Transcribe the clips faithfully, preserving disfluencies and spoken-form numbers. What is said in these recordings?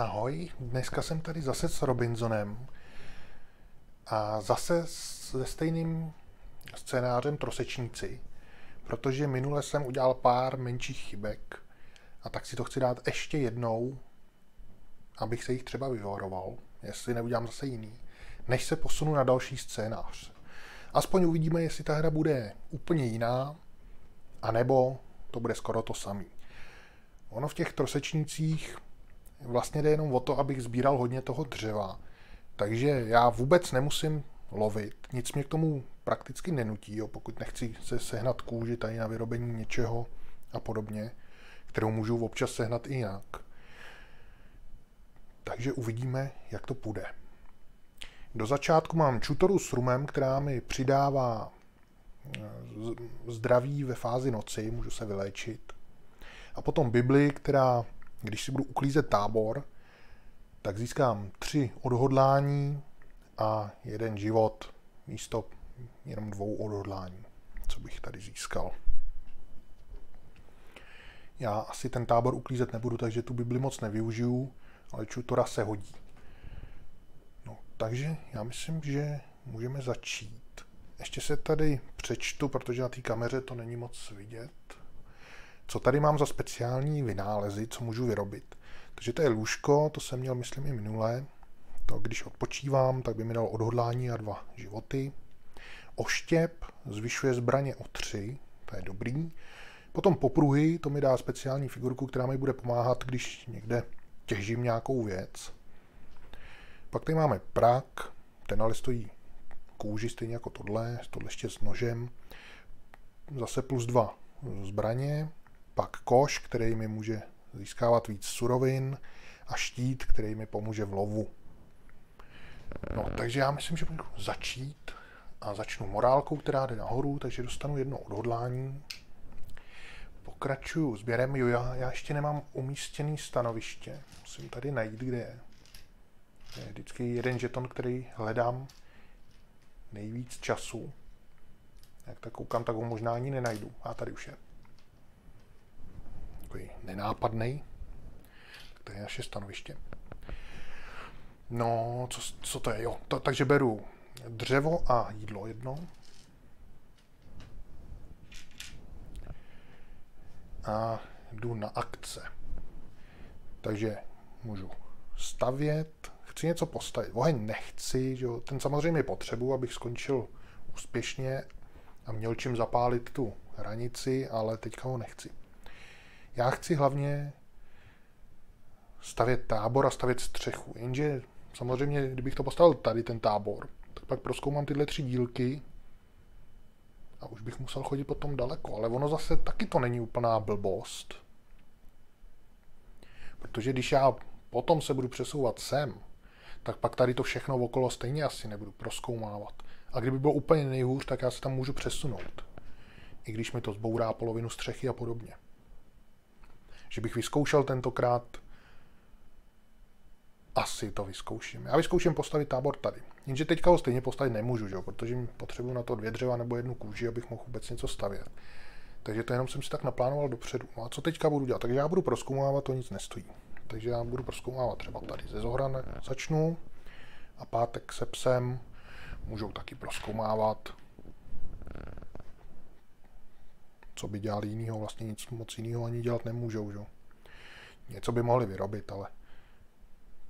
Ahoj, dneska jsem tady zase s Robinsonem a zase se stejným scénářem Trosečníci, protože minule jsem udělal pár menších chybek a tak si to chci dát ještě jednou, abych se jich třeba vyvaroval, jestli neudělám zase jiný, než se posunu na další scénář. Aspoň uvidíme, jestli ta hra bude úplně jiná, anebo to bude skoro to samý. Ono v těch Trosečnících vlastně jde jenom o to, abych sbíral hodně toho dřeva. Takže já vůbec nemusím lovit, nic mě k tomu prakticky nenutí, jo, pokud nechci se sehnat kůži tady na vyrobení něčeho a podobně, kterou můžu občas sehnat i jinak. Takže uvidíme, jak to půjde. Do začátku mám čutoru s rumem, která mi přidává zdraví ve fázi noci, můžu se vyléčit. A potom Bibli, která, když si budu uklízet tábor, tak získám tři odhodlání a jeden život místo jenom dvou odhodlání, co bych tady získal. Já asi ten tábor uklízet nebudu, takže tu Bibli moc nevyužiju, ale čutora se hodí. No, takže já myslím, že můžeme začít. Ještě se tady přečtu, protože na té kameře to není moc vidět. Co tady mám za speciální vynálezy, co můžu vyrobit. Takže to je lůžko, to jsem měl, myslím, i minulé. To, když odpočívám, tak by mi dalo odhodlání a dva životy. Oštěp zvyšuje zbraně o tři, to je dobrý. Potom popruhy, to mi dá speciální figurku, která mi bude pomáhat, když někde těžím nějakou věc. Pak tady máme prak, ten ale stojí kůži stejně jako tohle, tohle ještě s nožem. Zase plus dva zbraně. Pak koš, který mi může získávat víc surovin, a štít, který mi pomůže v lovu. No, takže já myslím, že budu začít a začnu morálkou, která jde nahoru, takže dostanu jedno odhodlání. Pokračuju sběrem. Jo, já, já ještě nemám umístěný stanoviště. Musím tady najít, kde je. Je vždycky jeden žeton, který hledám nejvíc času. Jak tak koukám, tak ho možná ani nenajdu. A tady už je. Takový nenápadnej. Tak to je naše stanoviště. No, co, co to je? Jo, to, takže beru dřevo a jídlo jedno. A jdu na akce. Takže můžu stavět. Chci něco postavit. Oheň nechci, že jo? Ten samozřejmě potřebuji, abych skončil úspěšně a měl čím zapálit tu hranici, ale teďka ho nechci. Já chci hlavně stavět tábor a stavět střechu, jenže samozřejmě, kdybych to postavil tady, ten tábor, tak pak prozkoumám tyhle tři dílky a už bych musel chodit potom daleko, ale ono zase taky to není úplná blbost. Protože když já potom se budu přesouvat sem, tak pak tady to všechno okolo stejně asi nebudu prozkoumávat. A kdyby bylo úplně nejhůř, tak já se tam můžu přesunout. I když mi to zbourá polovinu střechy a podobně. Že bych vyzkoušel tentokrát, asi to vyzkouším. Já vyzkouším postavit tábor tady. Jenže teďka ho stejně postavit nemůžu, že? Protože potřebuji na to dvě dřeva nebo jednu kůži, abych mohl vůbec něco stavět. Takže to jenom jsem si tak naplánoval dopředu. No a co teďka budu dělat? Takže já budu prozkoumávat, to nic nestojí. Takže já budu prozkoumávat třeba tady ze zohrany, začnu a pátek se psem můžou taky prozkoumávat. Co by dělali jinýho, vlastně nic moc jinýho ani dělat nemůžou, že? Něco by mohli vyrobit, ale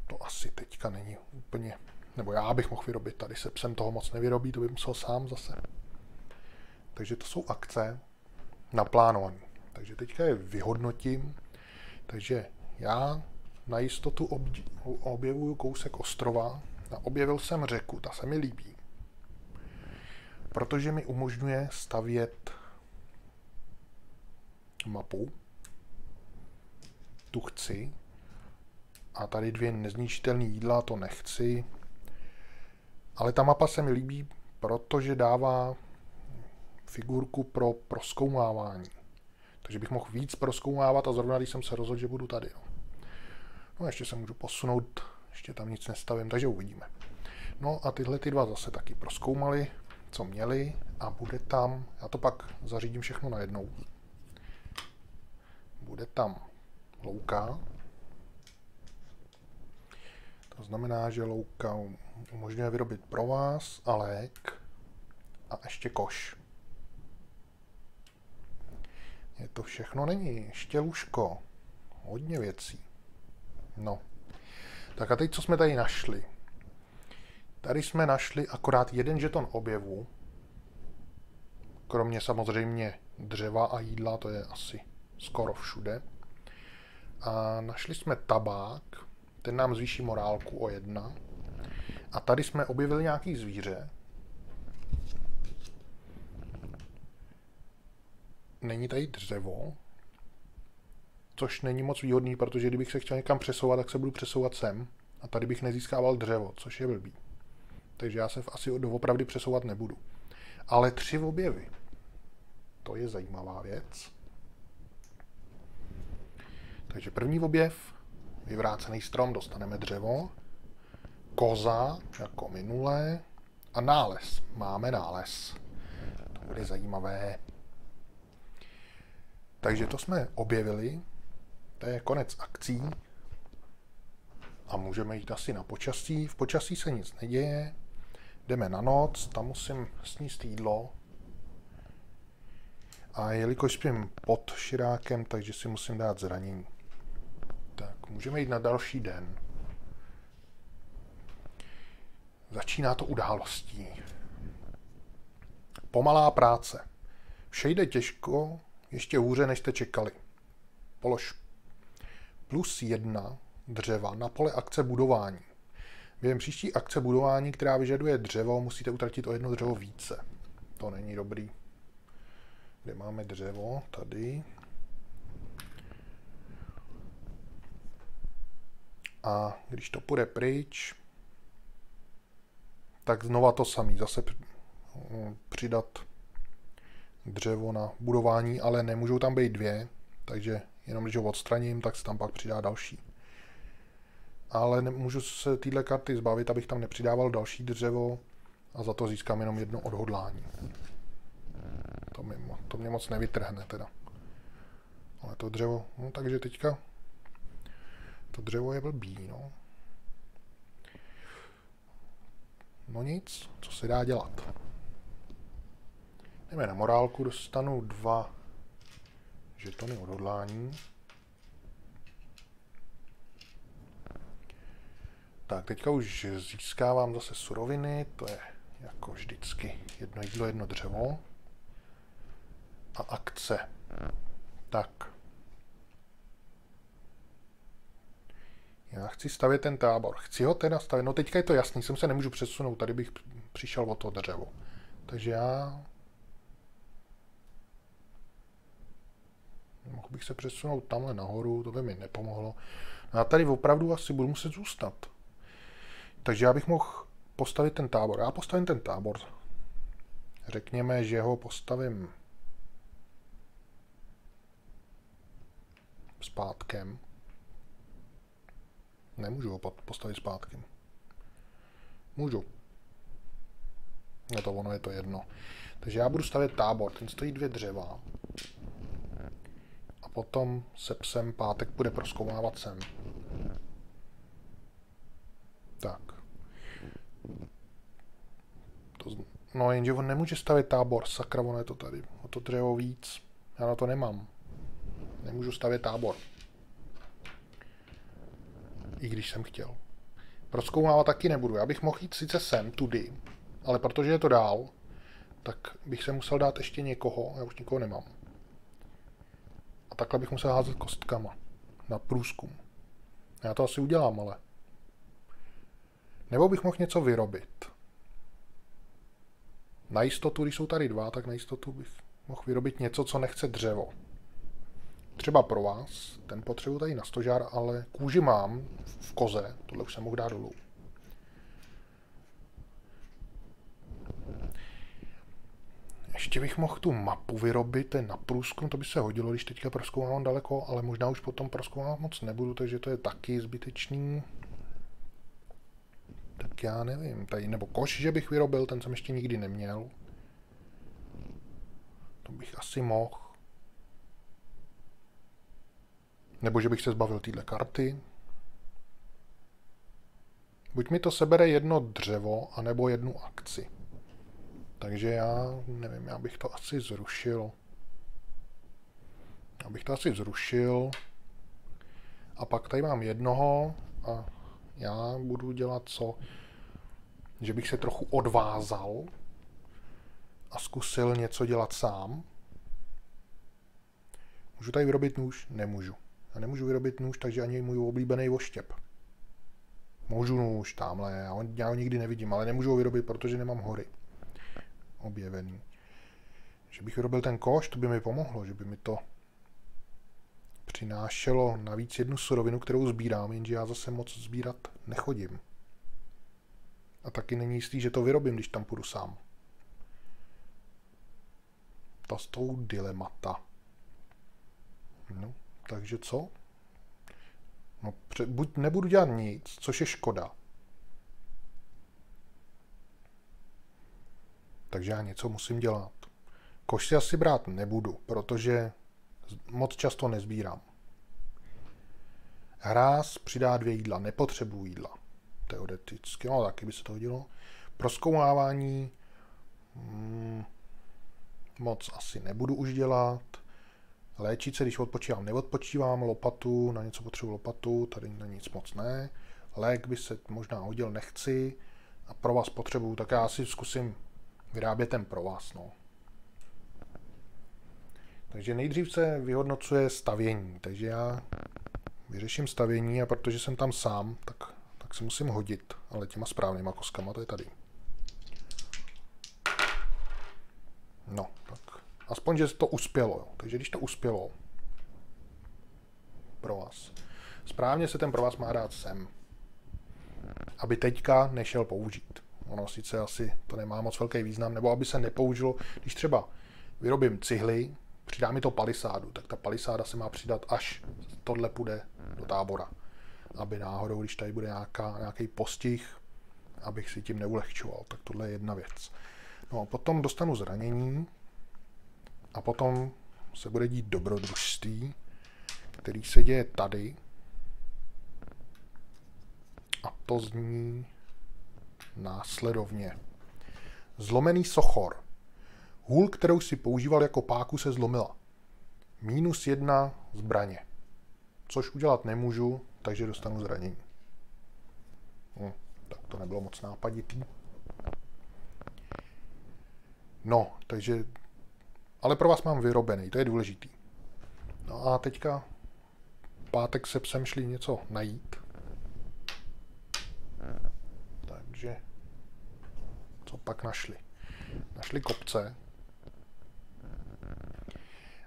to asi teďka není úplně, nebo já bych mohl vyrobit, tady se psem toho moc nevyrobí, to by musel sám zase. Takže to jsou akce naplánované. Takže teďka je vyhodnotím, takže já na jistotu objevuju kousek ostrova a objevil jsem řeku, ta se mi líbí, protože mi umožňuje stavět mapu, tu chci, a tady dvě nezničitelné jídla, to nechci, ale ta mapa se mi líbí, protože dává figurku pro prozkoumávání, takže bych mohl víc prozkoumávat a zrovna když jsem se rozhodl, že budu tady. No, no ještě se můžu posunout, ještě tam nic nestavím, takže uvidíme. No a tyhle ty dva zase taky prozkoumali, co měli, a bude tam, já to pak zařídím všechno najednou. Bude tam louka, znamená, že louka umožňuje vyrobit provaz a lék a ještě koš. Je to všechno, není ještě lůžko. Hodně věcí. No. Tak a teď, co jsme tady našli? Tady jsme našli akorát jeden žeton objevu. Kromě samozřejmě dřeva a jídla, to je asi skoro všude. A našli jsme tabák, ten nám zvýší morálku o jedna. A tady jsme objevili nějaký zvíře. Není tady dřevo, což není moc výhodný, protože kdybych se chtěl někam přesouvat, tak se budu přesouvat sem. A tady bych nezískával dřevo, což je blbý. Takže já se asi doopravdy přesouvat nebudu. Ale tři objevy. To je zajímavá věc. Takže první objev, vyvrácený strom, dostaneme dřevo, koza, jako minulé, a nález. Máme nález. To bude zajímavé. Takže to jsme objevili. To je konec akcí. A můžeme jít asi na počasí. V počasí se nic neděje. Jdeme na noc, tam musím sníst jídlo. A jelikož spím pod širákem, takže si musím dát zranění. Tak, můžeme jít na další den. Začíná to událostí. Pomalá práce. Vše jde těžko, ještě hůře, než jste čekali. Polož plus jedna dřeva na pole akce budování. Během příští akce budování, která vyžaduje dřevo, musíte utratit o jedno dřevo více. To není dobrý. Kde máme dřevo? Tady. A když to půjde pryč, tak znova to samé. Zase přidat dřevo na budování, ale nemůžou tam být dvě, takže jenom když ho odstraním, tak se tam pak přidá další. Ale nemůžu se této karty zbavit, abych tam nepřidával další dřevo a za to získám jenom jedno odhodlání. To mě, to mě moc nevytrhne teda. Ale to dřevo, no takže teďka to dřevo je blbý, no. No nic, co se dá dělat. Jdeme na morálku, dostanu dva žetony odhodlání. Tak, teďka už získávám zase suroviny, to je jako vždycky jedno jídlo, jedno dřevo. A akce. Tak. Já chci stavět ten tábor. Chci ho teda stavět. No teďka je to jasný, sem se nemůžu přesunout, tady bych přišel o to dřevo. Takže já... Mohl bych se přesunout tamhle nahoru, to by mi nepomohlo. A tady opravdu asi budu muset zůstat. Takže já bych mohl postavit ten tábor. Já postavím ten tábor. Řekněme, že ho postavím zpátkem. Nemůžu ho postavit zpátkem. Můžu. No to ono je to jedno. Takže já budu stavět tábor. Ten stojí dvě dřeva. A potom se psem Pátek bude proskoumávat sem. Tak. To z... No jenže on nemůže stavět tábor. Sakra, ono je to tady. O to dřevo víc. Já na to nemám. Nemůžu stavět tábor. I když jsem chtěl. Prozkoumávat taky nebudu. Já bych mohl jít sice sem, tudy, ale protože je to dál, tak bych se musel dát ještě někoho. Já už nikoho nemám. A takhle bych musel házet kostkama. Na průzkum. Já to asi udělám, ale... Nebo bych mohl něco vyrobit. Na jistotu, když jsou tady dva, tak na jistotu bych mohl vyrobit něco, co nechce dřevo. Třeba pro vás, ten potřebuji tady na stožár, ale kůži mám v koze, tohle už jsem mohl dát dolů. Ještě bych mohl tu mapu vyrobit, ten na průzkum, to by se hodilo, když teďka prozkoumám daleko, ale možná už potom prozkoumám moc nebudu, takže to je taky zbytečný. Tak já nevím, tady, nebo koš, že bych vyrobil, ten jsem ještě nikdy neměl. To bych asi mohl. Nebo že bych se zbavil téhle karty. Buď mi to sebere jedno dřevo, anebo jednu akci. Takže já nevím, já bych to asi zrušil. Já bych to asi zrušil. A pak tady mám jednoho a já budu dělat co? Že bych se trochu odvázal a zkusil něco dělat sám. Můžu tady vyrobit nůž? Nemůžu. Já nemůžu vyrobit nůž, takže ani můj oblíbený voštěp. Můžu nůž, tamhle, já ho, já ho nikdy nevidím, ale nemůžu ho vyrobit, protože nemám hory objevený. Že bych vyrobil ten koš, to by mi pomohlo, že by mi to přinášelo navíc jednu surovinu, kterou sbírám, jenže já zase moc sbírat nechodím. A taky není jistý, že to vyrobím, když tam půjdu sám. Ta s tou dilemata. No, takže co? No, buď nebudu dělat nic, což je škoda. Takže já něco musím dělat. Koš si asi brát nebudu, protože moc často nezbírám. Hráz přidá dvě jídla, nepotřebuji jídla. Teoreticky, no taky by se to hodilo. Prozkoumávání hmm, moc asi nebudu už dělat. Léčit se, když odpočívám, neodpočívám, lopatu, na něco potřebuji lopatu, tady na nic moc ne. Lék by se možná hodil, nechci. A provaz potřebuju, tak já si zkusím vyrábět ten provaz. No. Takže nejdřív se vyhodnocuje stavění, takže já vyřeším stavění a protože jsem tam sám, tak, tak se musím hodit, ale těma správnýma koskama, to je tady. No, tak aspoň, že to uspělo, jo. Takže když to uspělo, provaz. Správně se ten provaz má dát sem, aby teďka nešel použít. Ono sice asi to nemá moc velký význam, nebo aby se nepoužilo, když třeba vyrobím cihly, přidá mi to palisádu, tak ta palisáda se má přidat, až tohle půjde do tábora. Aby náhodou, když tady bude nějaká, nějaký postih, abych si tím neulehčoval. Tak tohle je jedna věc. No a potom dostanu zranění a potom se bude dít dobrodružství, který se děje tady. A to zní následovně. Zlomený sochor. Hůl, kterou si používal jako páku, se zlomila. Minus jedna zbraně. Což udělat nemůžu, takže dostanu zranění. Hm, tak to nebylo moc nápaditý. No, takže... Ale pro vás mám vyrobený, to je důležitý. No a teďka... Pátek se psem šli něco najít. Takže... Co pak našli? Našli kopce.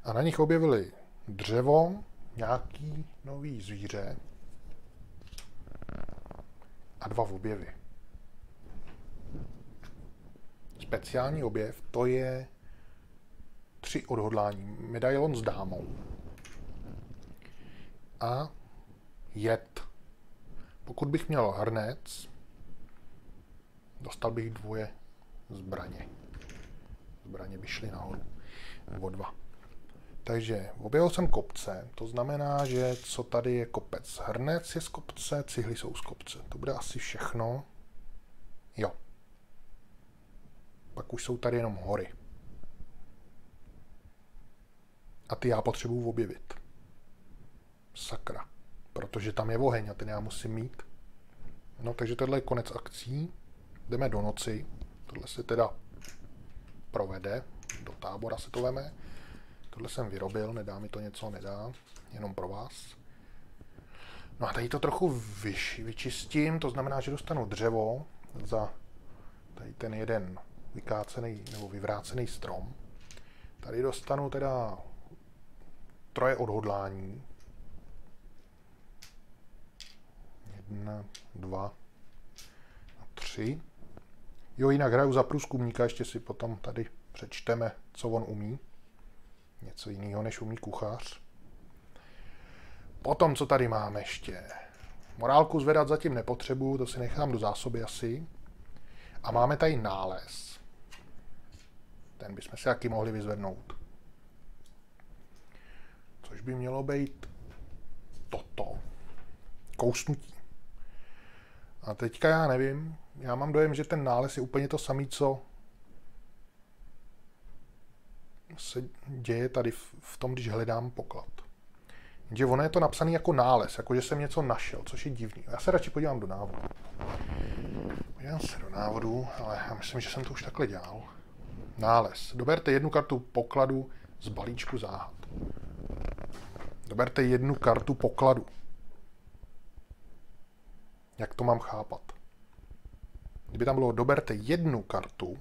A na nich objevili dřevo, nějaký nový zvíře a dva objevy. Speciální objev, to je tři odhodlání. Medailon s dámou. A jed. Pokud bych měl hrnec, dostal bych dvoje zbraně. Zbraně by šly nahoru. O dva. Takže objevil jsem kopce, to znamená, že co tady je kopec. Hrnec je z kopce, cihly jsou z kopce. To bude asi všechno. Jo. Pak už jsou tady jenom hory. A ty já potřebuju objevit. Sakra. Protože tam je oheň a ten já musím mít. No takže tohle je konec akcí. Jdeme do noci. Tohle se teda provede. Do tábora se to veme. Tohle jsem vyrobil, nedá mi to něco, nedá, jenom pro vás. No a tady to trochu vyš, vyčistím, to znamená, že dostanu dřevo za tady ten jeden vykácený nebo vyvrácený strom. Tady dostanu teda troje odhodlání. Jedna, dva a tři. Jo, jinak hraju za průzkumníka, ještě si potom tady přečteme, co on umí. Něco jiného, než umí kuchař. Potom, co tady máme ještě. Morálku zvedat zatím nepotřebuju, to si nechám do zásoby asi. A máme tady nález. Ten bychom si taky mohli vyzvednout. Což by mělo být toto. Kousnutí. A teďka já nevím, já mám dojem, že ten nález je úplně to samý, co se děje tady v tom, když hledám poklad. Že ono je to napsané jako nález, jako že jsem něco našel, což je divný. Já se radši podívám do návodu. Podívám se do návodu, ale já myslím, že jsem to už takhle dělal. Nález. Doberte jednu kartu pokladu z balíčku záhad. Doberte jednu kartu pokladu. Jak to mám chápat? Kdyby tam bylo doberte jednu kartu,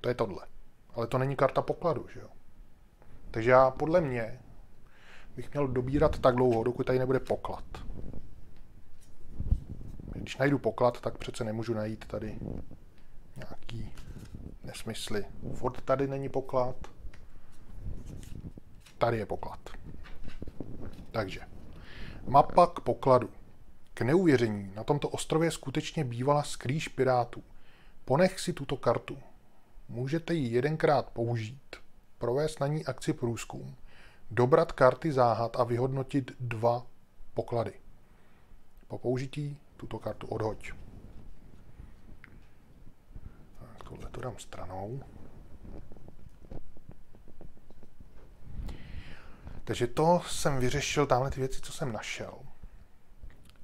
to je tohle. Ale to není karta pokladu, že jo? Takže já podle mě bych měl dobírat tak dlouho, dokud tady nebude poklad. Když najdu poklad, tak přece nemůžu najít tady nějaký nesmysly. Furt tady není poklad. Tady je poklad. Takže. Mapa k pokladu. K neuvěření, na tomto ostrově skutečně bývala skrýš pirátů. Ponech si tuto kartu. Můžete ji jedenkrát použít. Provést na ní akci průzkum. Dobrat karty záhad a vyhodnotit dva poklady. Po použití tuto kartu odhoď. Tohle to dám stranou. Takže to jsem vyřešil, tamhle ty věci, co jsem našel.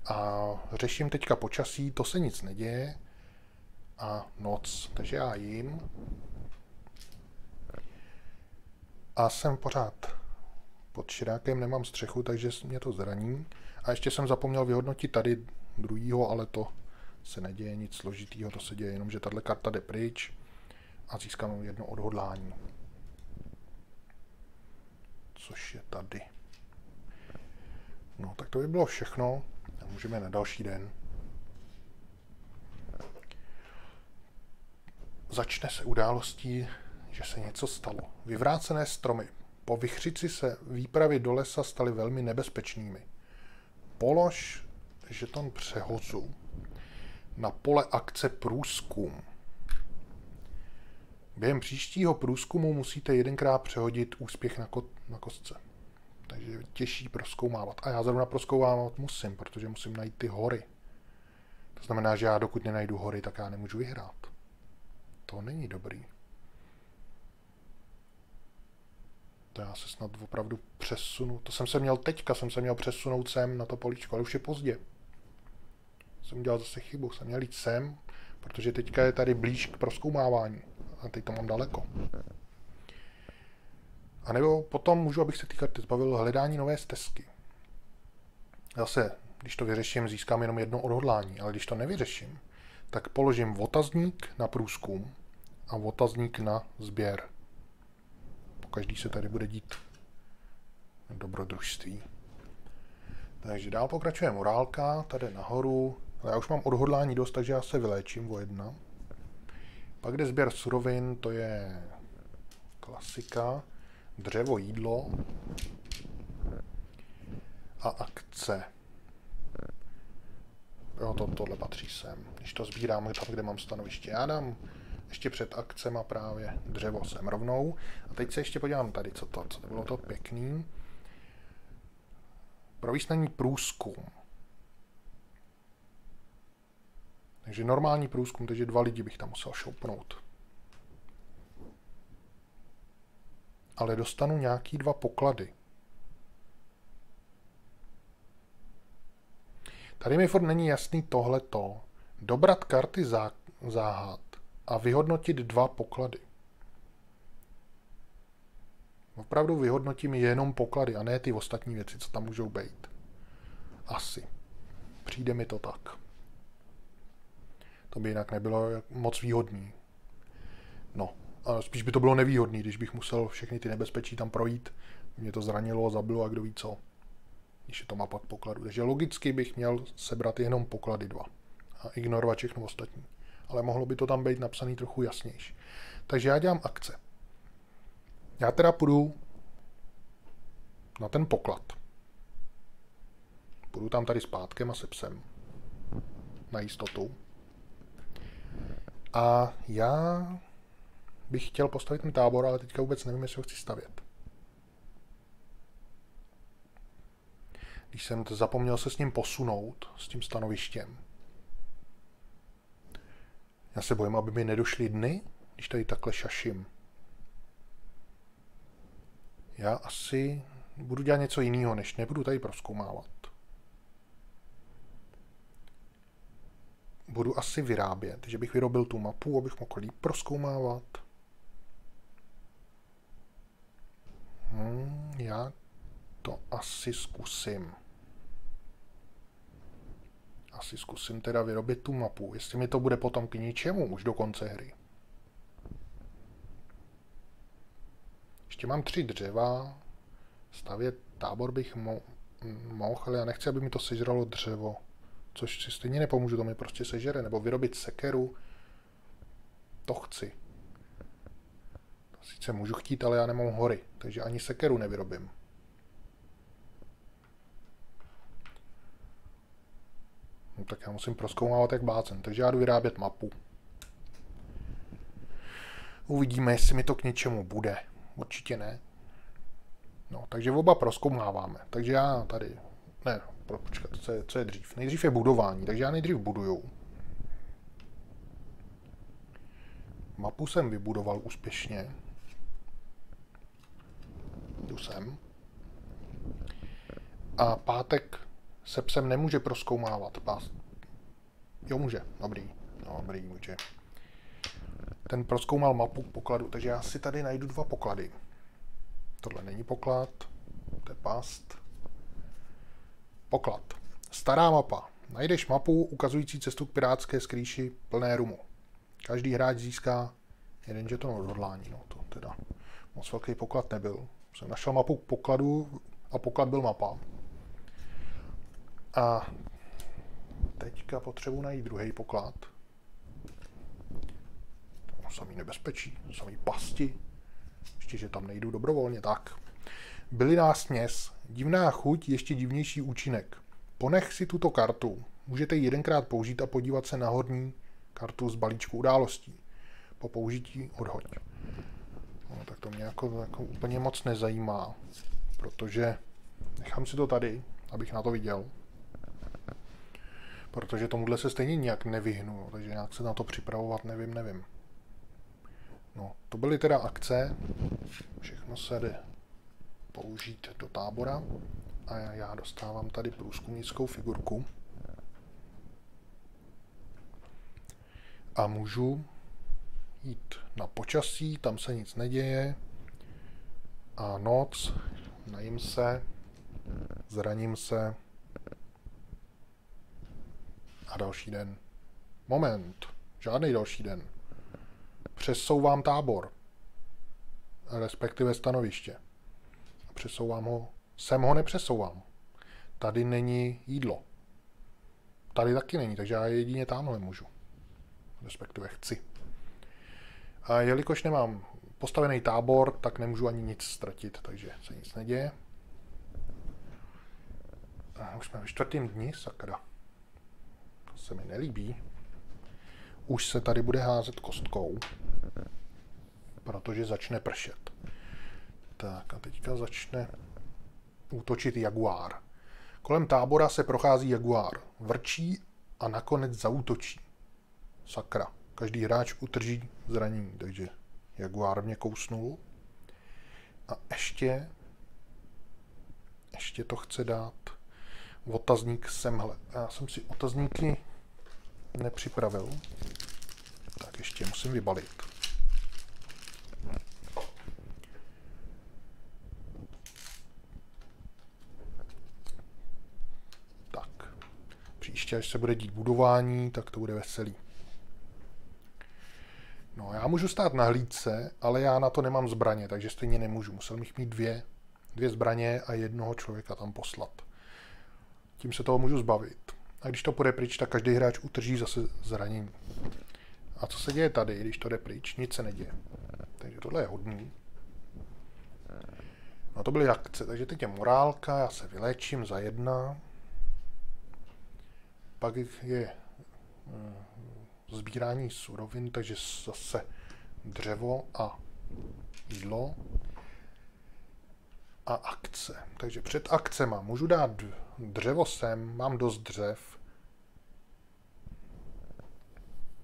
A řeším teďka počasí, to se nic neděje. A noc, takže já jím. A jsem pořád pod širákem, nemám střechu, takže mě to zraní. A ještě jsem zapomněl vyhodnotit tady druhýho, ale to se neděje nic složitýho, to se děje jenom, že tato karta jde pryč a získám jedno odhodlání. Což je tady. No, tak to by bylo všechno. A můžeme na další den. Začne se událostí, že se něco stalo. Vyvrácené stromy. Po vichřici se výpravy do lesa staly velmi nebezpečnými. Polož žeton přehozu na pole akce průzkum. Během příštího průzkumu musíte jedenkrát přehodit úspěch na, ko na kostce. Takže je těžší proskoumávat. A já zrovna proskoumávat musím, protože musím najít ty hory. To znamená, že já dokud nenajdu hory, tak já nemůžu vyhrát. To není dobrý. To já se snad opravdu přesunu. To jsem se měl teďka, jsem se měl přesunout sem na to políčko, ale už je pozdě. Jsem udělal zase chybu, jsem měl jít sem, protože teďka je tady blíž k proskoumávání. A teď to mám daleko. A nebo potom můžu, abych se té karty zbavil, hledání nové stezky. Zase, když to vyřeším, získám jenom jedno odhodlání, ale když to nevyřeším, tak položím otazník na průzkum a otazník na sběr. Pokaždý se tady bude dít dobrodružství. Takže dál pokračuje morálka, tady nahoru. Já už mám odhodlání dost, takže já se vyléčím o jedna. Pak jde sběr surovin, to je klasika. Dřevo, jídlo a akce. Jo, to, tohle patří sem. Když to sbírám tam, kde mám stanoviště. Já dám ještě před akcema právě dřevo sem rovnou. A teď se ještě podívám tady, co to, co to bylo to pěkný. Provísnení průzkum. Takže normální průzkum, takže dva lidi bych tam musel šoupnout. Ale dostanu nějaký dva poklady. Tady mi furt není jasný tohleto. Dobrat karty zá, záhad a vyhodnotit dva poklady. Opravdu vyhodnotím jenom poklady a ne ty ostatní věci, co tam můžou být. Asi. Přijde mi to tak. To by jinak nebylo moc výhodný. No, a spíš by to bylo nevýhodný, když bych musel všechny ty nebezpečí tam projít. Mě to zranilo, zabilo a kdo ví co. Když je to mapa k pokladu. Takže logicky bych měl sebrat jenom poklady dva. A ignorovat všechno ostatní. Ale mohlo by to tam být napsané trochu jasnější. Takže já dělám akce. Já teda půjdu na ten poklad. Půjdu tam tady zpátkem a se psem. Na jistotu. A já bych chtěl postavit ten tábor, ale teďka vůbec nevím, jestli ho chci stavět. když jsem to zapomněl se s ním posunout, s tím stanovištěm. Já se bojím, aby mi nedošly dny, když tady takhle šaším. Já asi budu dělat něco jiného, než nebudu tady prozkoumávat. Budu asi vyrábět, takže bych vyrobil tu mapu, abych mohl líp prozkoumávat. Hmm, já to asi zkusím. Asi zkusím teda vyrobit tu mapu, jestli mi to bude potom k ničemu už do konce hry. Ještě mám tři dřeva, stavět tábor bych mo mohl, ale já nechci, aby mi to sežralo dřevo, což si stejně nepomůžu, to mi prostě sežere, nebo vyrobit sekeru, to chci. To sice můžu chtít, ale já nemám hory, takže ani sekeru nevyrobím. No tak já musím prozkoumávat jak blázen, takže já jdu vyrábět mapu. Uvidíme, jestli mi to k něčemu bude. Určitě ne. No, takže oba prozkoumáváme. Takže já tady... Ne, počkat, co je, co je dřív? Nejdřív je budování, takže já nejdřív buduju. Mapu jsem vybudoval úspěšně. Jdu sem. A pátek se psem nemůže prozkoumávat. Pás. Jo, může. Dobrý. Dobrý, může. Ten prozkoumal mapu pokladu, takže já si tady najdu dva poklady. Tohle není poklad, to je past. Poklad. Stará mapa. Najdeš mapu ukazující cestu k pirátské skrýši plné rumu. Každý hráč získá jeden žeton odhodlání. No to teda moc velký poklad nebyl. Jsem našel mapu k pokladu a poklad byl mapa. A teďka potřebuji najít druhý poklad. Samý nebezpečí, samý pasti. Ještě, že tam nejdu dobrovolně, tak. Bylinná směs. Divná chuť, ještě divnější účinek. Ponech si tuto kartu. Můžete ji jedenkrát použít a podívat se na horní kartu z balíčku událostí. Po použití odhoď. No, tak to mě jako, jako úplně moc nezajímá, protože nechám si to tady, abych na to viděl. Protože tomuhle se stejně nějak nevyhnu, takže nějak se na to připravovat nevím, nevím. No, to byly teda akce, všechno se jde použít do tábora a já dostávám tady průzkumnickou figurku a můžu jít na počasí, tam se nic neděje a noc, najím se, zraním se a další den. Moment, žádný další den. Přesouvám tábor, respektive stanoviště. Přesouvám ho, sem ho nepřesouvám. Tady není jídlo. Tady taky není, takže já jedině tamhle můžu. Respektive chci. A jelikož nemám postavený tábor, tak nemůžu ani nic ztratit, takže se nic neděje. A už jsme ve čtvrtém dni, sakra. To se mi nelíbí. Už se tady bude házet kostkou, protože začne pršet. Tak a teďka začne útočit jaguár. Kolem tábora se prochází jaguár. Vrčí a nakonec zaútočí. Sakra. Každý hráč utrží zranění, takže jaguár mě kousnul. A ještě, ještě to chce dát otazník semhle. Já jsem si otazníky nepřipravil. Tak ještě musím vybalit. Tak. Příště, až se bude dít budování, tak to bude veselý. No, já můžu stát na hlídce, ale já na to nemám zbraně, takže stejně nemůžu. Musel bych mít dvě, dvě zbraně a jednoho člověka tam poslat. Tím se toho můžu zbavit. A když to půjde pryč, tak každý hráč utrží zase zranění. A co se děje tady, když to jde pryč? Nic se neděje. Takže tohle je hodný. No to byly akce, takže teď je morálka, já se vyléčím za jedna. Pak je sbírání surovin, takže zase dřevo a jídlo. a akce. Takže před akcema můžu dát dřevo sem, mám dost dřev.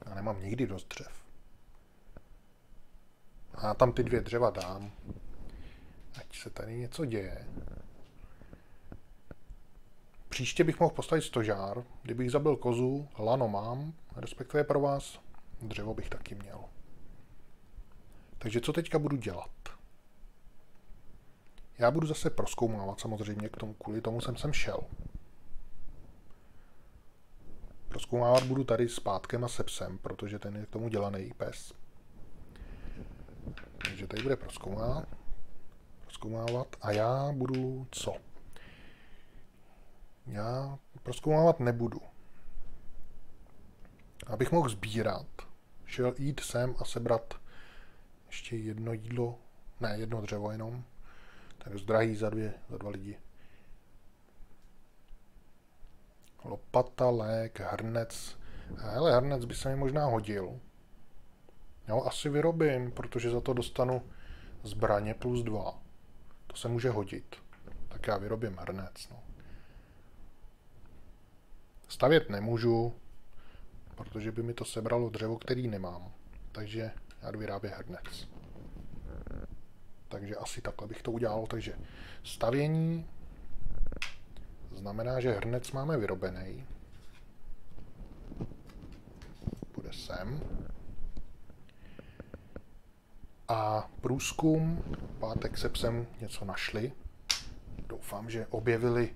Já nemám nikdy dost dřev. A tam ty dvě dřeva dám. Ať se tady něco děje. Příště bych mohl postavit stožár. Kdybych zabil kozu, lano mám, respektive pro vás, dřevo bych taky měl. Takže co teďka budu dělat? Já budu zase prozkoumávat samozřejmě, k tomu, kvůli tomu jsem sem šel. Prozkoumávat budu tady s pátkem a se psem, protože ten je k tomu dělaný pes. Takže tady bude prozkoumávat. Prozkoumávat a já budu co? Já prozkoumávat nebudu. Abych mohl sbírat, šel jít sem a sebrat ještě jedno jídlo, ne, jedno dřevo jenom. Tak zdrahý za dvě, za dva lidi. Lopata, lék, hrnec. Hele, hrnec by se mi možná hodil. Jo, asi vyrobím, protože za to dostanu zbraně plus dva. To se může hodit. Tak já vyrobím hrnec. No. Stavět nemůžu, protože by mi to sebralo dřevo, který nemám. Takže já jdu vyrábět hrnec. Takže asi takhle bych to udělal. Takže stavění znamená, že hrnec máme vyrobený. Půjde sem. A průzkum, pátek se psem něco našli. Doufám, že objevili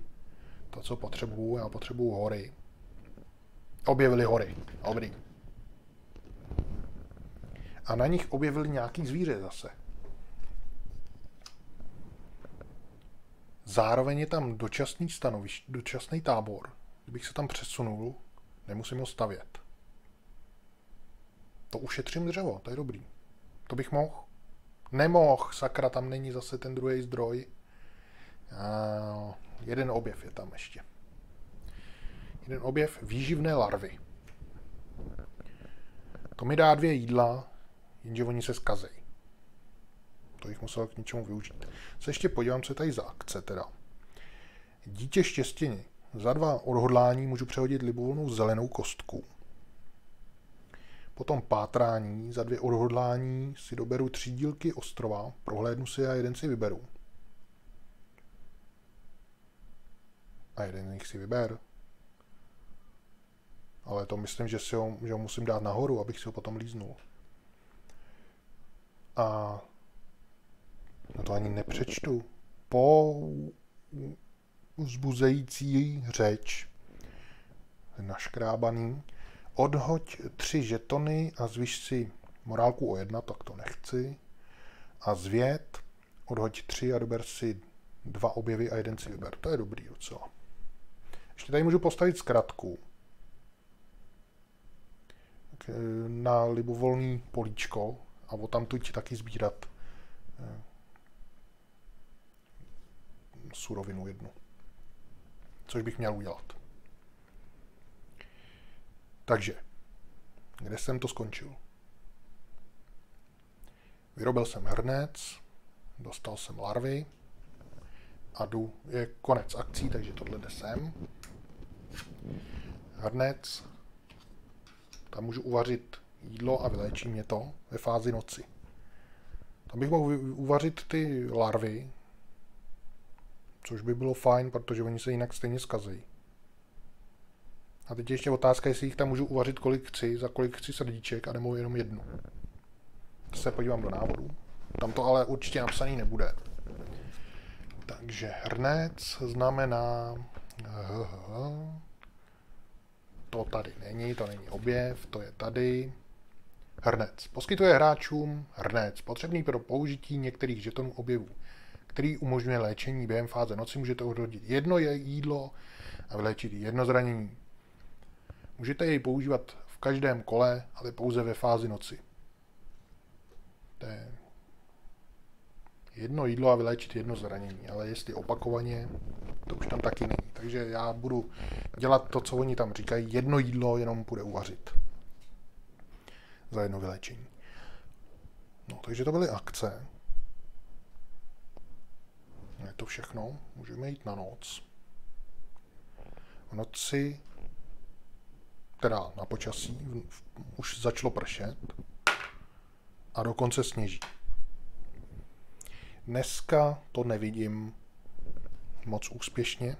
to, co potřebuju. Já potřebuju hory. Objevili hory. Dobrý. A na nich objevili nějaký zvíře zase. Zároveň je tam dočasný stanoviště, dočasný tábor. Kdybych se tam přesunul, nemusím ho stavět. To ušetřím dřevo, to je dobrý. To bych mohl. Nemohl, sakra, tam není zase ten druhý zdroj. A jeden objev je tam ještě. Jeden objev výživné larvy. To mi dá dvě jídla, jenže oni se zkazejí. To jich musel k něčemu využít. Se ještě podívám, co je tady za akce teda. Dítě štěstění. Za dva odhodlání můžu přehodit libovolnou zelenou kostku. Potom pátrání. Za dvě odhodlání si doberu tři dílky ostrova. Prohlédnu si a jeden si vyberu. A jeden z nich si vyber. Ale to myslím, že, si ho, že ho musím dát nahoru, abych si ho potom líznul. A no to ani nepřečtu. Po vzbuzející řeč naškrábaný odhoď tři žetony a zvyš si morálku o jedna, tak to nechci. A zvěd odhoď tři a dober si dva objevy a jeden si vyber. To je dobrý docela. Ještě tady můžu postavit zkratku. Na libovolný políčko a odtamtud taky sbírat surovinu jednu. Což bych měl udělat. Takže, kde jsem to skončil? Vyrobil jsem hrnec, dostal jsem larvy a jdu, je konec akcí, takže tohle jde sem. Hrnec, tam můžu uvařit jídlo a vyléčí mě to ve fázi noci. Tam bych mohl uvařit ty larvy, což by bylo fajn, protože oni se jinak stejně zkazejí. A teď ještě otázka, jestli jich tam můžu uvařit kolik chci, za kolik chci srdíček a nebo jenom jednu. Se podívám do návodu. Tam to ale určitě napsaný nebude. Takže hrnec znamená... To tady není, to není objev, to je tady. Hrnec. Poskytuje hráčům hrnec, potřebný pro použití některých žetonů objevů, který umožňuje léčení během fáze noci. Můžete odhodit jedno jídlo a vyléčit jedno zranění. Můžete jej používat v každém kole, ale pouze ve fázi noci. To je jedno jídlo a vyléčit jedno zranění, ale jestli opakovaně, to už tam taky není. Takže já budu dělat to, co oni tam říkají. Jedno jídlo jenom bude uvařit za jedno vyléčení. No, takže to byly akce. to všechno. Můžeme jít na noc. V noci, teda na počasí, v, už začalo pršet a dokonce sněží. Dneska to nevidím moc úspěšně,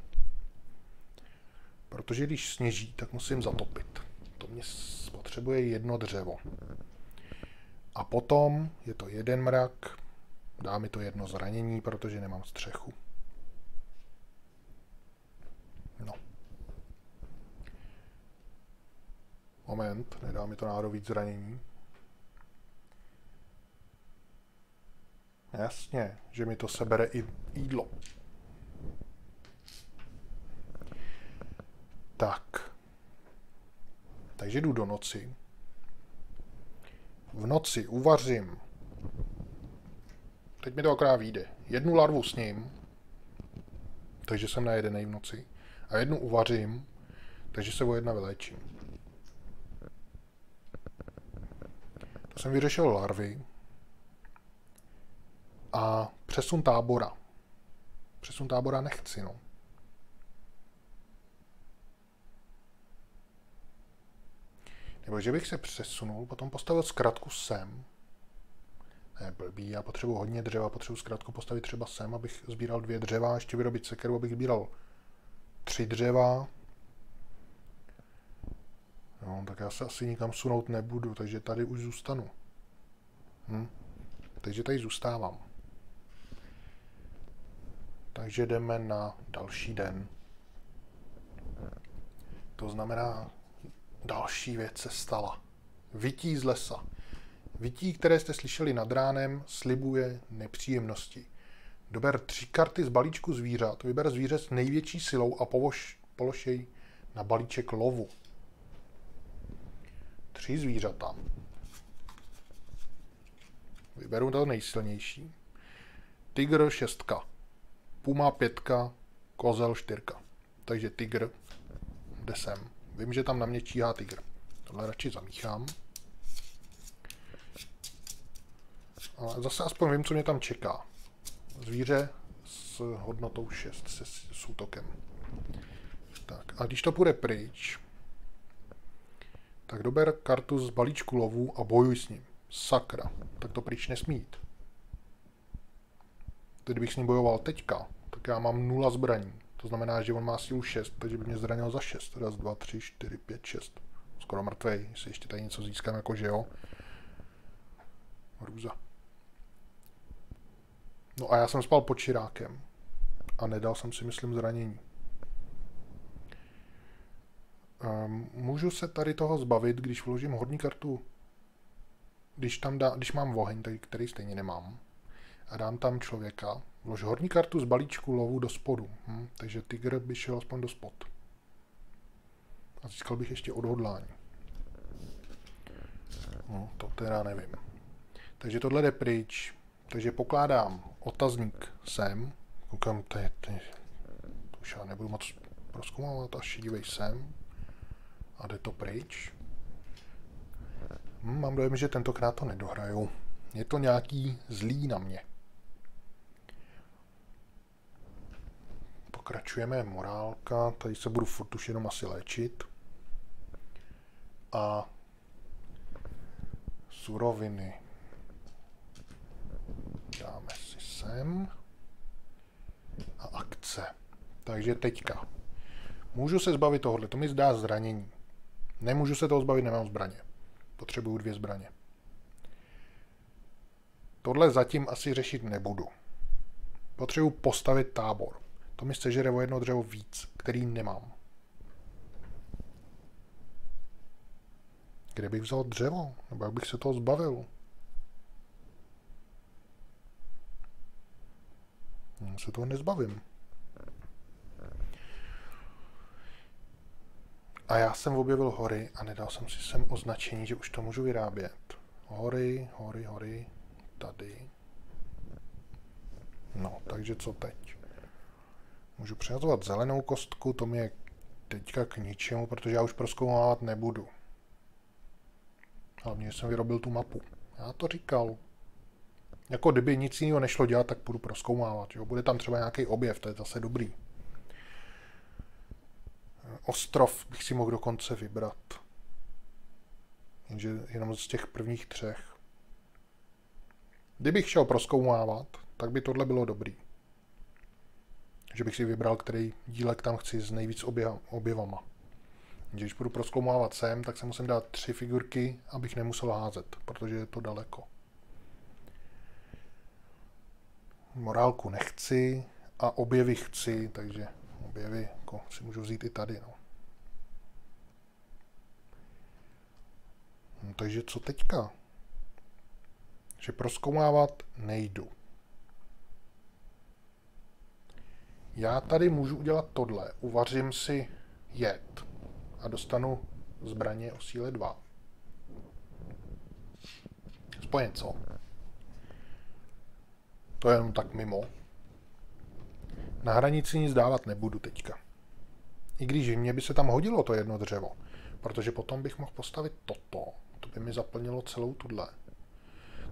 protože když sněží, tak musím zatopit. To mě spotřebuje jedno dřevo. A potom je to jeden mrak, dá mi to jedno zranění, protože nemám střechu. No. Moment, nedá mi to náhodou víc zranění. Jasně, že mi to sebere i jídlo. Tak. Takže jdu do noci. V noci uvařím. Teď mi to akorát vyjde. Jednu larvu s ním, takže jsem najedenej v noci. A jednu uvařím, takže se o jedna vyléčím. To jsem vyřešil larvy. A přesun tábora. Přesun tábora nechci, no. Nebo že bych se přesunul, potom postavil zkratku sem. Ne, blbý, já potřebuji hodně dřeva, potřebuji zkratku postavit třeba sem, abych sbíral dvě dřeva, ještě vyrobit sekeru, abych sbíral tři dřeva. No, tak já se asi nikam sunout nebudu, takže tady už zůstanu. Hm? Takže tady zůstávám. Takže jdeme na další den. To znamená, další věc se stala. Vytí z lesa. Vytí, které jste slyšeli nad ránem, slibuje nepříjemnosti. Dober tři karty z balíčku zvířat, vyber zvíře s největší silou a polož, polož jej na balíček lovu. Tři zvířata. Vyberu to nejsilnější. Tygr šestka. Puma pětka. Kozel čtyřka. Takže tygr. Kde jsem? Vím, že tam na mě číhá tygr. Tohle radši zamíchám. Ale zase aspoň vím, co mě tam čeká. Zvíře s hodnotou šest, se s útokem. Tak, a když to půjde pryč, tak dober kartu z balíčku lovů a bojuj s ním. Sakra, tak to pryč nesmí jít. Kdybych s ním bojoval teďka, tak já mám nula zbraní. To znamená, že on má sílu šest, takže by mě zranil za šest. Raz, dva, tři, čtyři, pět, šest. Skoro mrtvej, jestli ještě tady něco získám, jako že jo. Hrůza. No a já jsem spal pod širákem. A nedal jsem si, myslím, zranění. Um, můžu se tady toho zbavit, když vložím horní kartu. Když, tam dá, když mám oheň, který stejně nemám, a dám tam člověka, vlož horní kartu z balíčku lovu do spodu. Hm? Takže tygr by šel aspoň do spod. A získal bych ještě odhodlání. No, to teda nevím. Takže tohle jde pryč. Takže pokládám otazník sem. Koukám, to už já nebudu moc prozkoumávat, až dívej sem. A jde to pryč. Mám dojem, že tentokrát to nedohraju. Je to nějaký zlý na mě. Pokračujeme, morálka. Tady se budu furt už jenom asi léčit. A suroviny. Dáme si sem. A akce. Takže teďka. Můžu se zbavit tohohle, to mi zdá zranění. Nemůžu se toho zbavit, nemám zbraně. Potřebuju dvě zbraně. Tohle zatím asi řešit nebudu. Potřebuju postavit tábor. To mi sežere o jedno dřevo víc, který nemám. Kde bych vzal dřevo? Nebo jak bych se toho zbavil? Já se toho nezbavím. A já jsem objevil hory a nedal jsem si sem označení, že už to můžu vyrábět. Hory, hory, hory, tady. No, takže co teď? Můžu přihazovat zelenou kostku, to mi je teďka k ničemu, protože já už prozkoumávat nebudu. Hlavně, že jsem vyrobil tu mapu. Já to říkal. Jako kdyby nic jiného nešlo dělat, tak půjdu prozkoumávat. Jo? Bude tam třeba nějaký objev, to je zase dobrý. Ostrov bych si mohl dokonce vybrat. Jenže jenom z těch prvních třech. Kdybych šel prozkoumávat, tak by tohle bylo dobrý. Že bych si vybral, který dílek tam chci s nejvíc objevama. Když budu prozkoumávat sem, tak se musím dát tři figurky, abych nemusel házet, protože je to daleko. Morálku nechci a objevy chci, takže objevy jako si můžu vzít i tady. No. No, takže co teďka? Že prozkoumávat nejdu. Já tady můžu udělat tohle. Uvařím si jed a dostanu zbraně o síle dva. Aspoň co? To je jenom tak mimo. Na hranici nic dávat nebudu teďka. I když mě by se tam hodilo to jedno dřevo, protože potom bych mohl postavit toto. To by mi zaplnilo celou tuhle.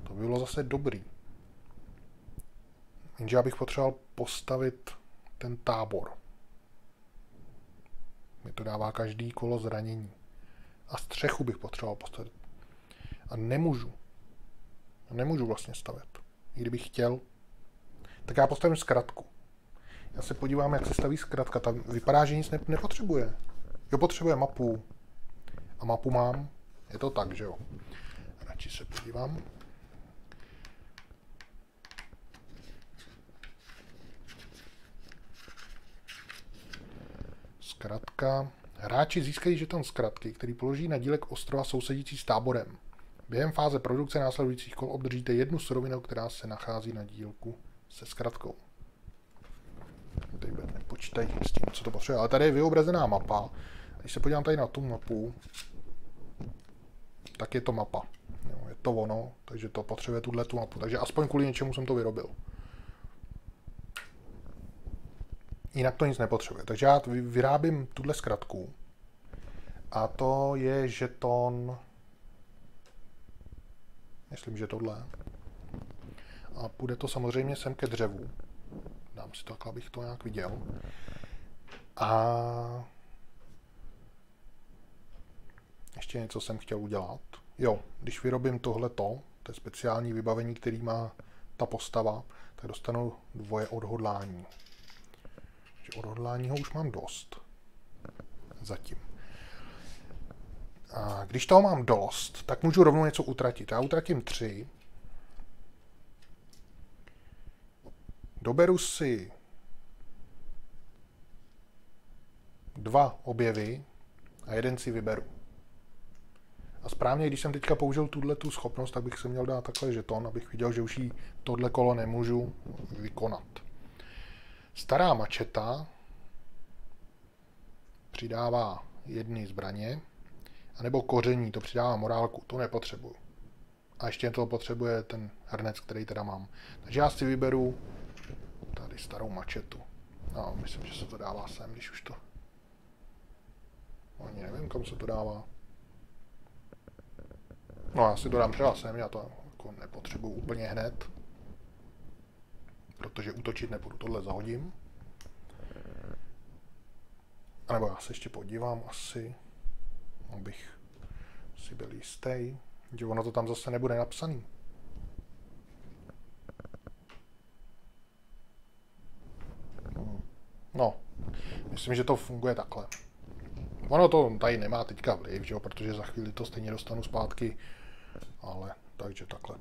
To by bylo zase dobrý. Jenže já bych potřeboval postavit ten tábor. Mi to dává každý kolo zranění. A střechu bych potřeboval postavit. A nemůžu. Nemůžu vlastně stavět. I kdybych chtěl. Tak já postavím zkratku. Já se podívám, jak se staví zkratka. Tam vypadá, že nic nepotřebuje. Jo, potřebuje mapu. A mapu mám. Je to tak, že jo. Radši se podívám. Zkratka. Hráči získají žeton zkratky, který položí na dílek ostrova sousedící s táborem. Během fáze produkce následujících kol obdržíte jednu surovinu, která se nachází na dílku se zkratkou. Teď nepočítají s tím, co to potřebuje. Ale tady je vyobrazená mapa. Když se podívám tady na tu mapu, tak je to mapa. Jo, je to ono, takže to potřebuje tuhle tu mapu. Takže aspoň kvůli něčemu jsem to vyrobil. Jinak to nic nepotřebuje. Takže já vyrábím tuhle zkratku. A to je žeton... Myslím, že tohle. A půjde to samozřejmě sem ke dřevu. Dám si to takhle, abych to nějak viděl. A... Ještě něco jsem chtěl udělat. Jo, když vyrobím tohleto, to je speciální vybavení, který má ta postava, tak dostanu dvoje odhodlání. Odhodlání ho už mám dost. Zatím. A když toho mám dost, tak můžu rovnou něco utratit. Já utratím tři. Doberu si dva objevy a jeden si vyberu. A správně, když jsem teďka použil tuto schopnost, tak bych se měl dát takhle žeton, abych viděl, že už jí tohle kolo nemůžu vykonat. Stará mačeta přidává jedny zbraně, anebo koření, to přidává morálku, to nepotřebuju. A ještě to potřebuje ten hrnec, který teda mám. Takže já si vyberu tady starou mačetu. No, myslím, že se to dává sem, když už to... Ani nevím, kam se to dává. No, já si to dám třeba sem, já to jako nepotřebuju úplně hned. Protože útočit nebudu, tohle zahodím. A nebo já se ještě podívám asi, abych si byl jistý, že ono to tam zase nebude napsaný. No, myslím, že to funguje takhle. Ono to tady nemá teďka vliv, že jo, protože za chvíli to stejně dostanu zpátky, ale takže takhle.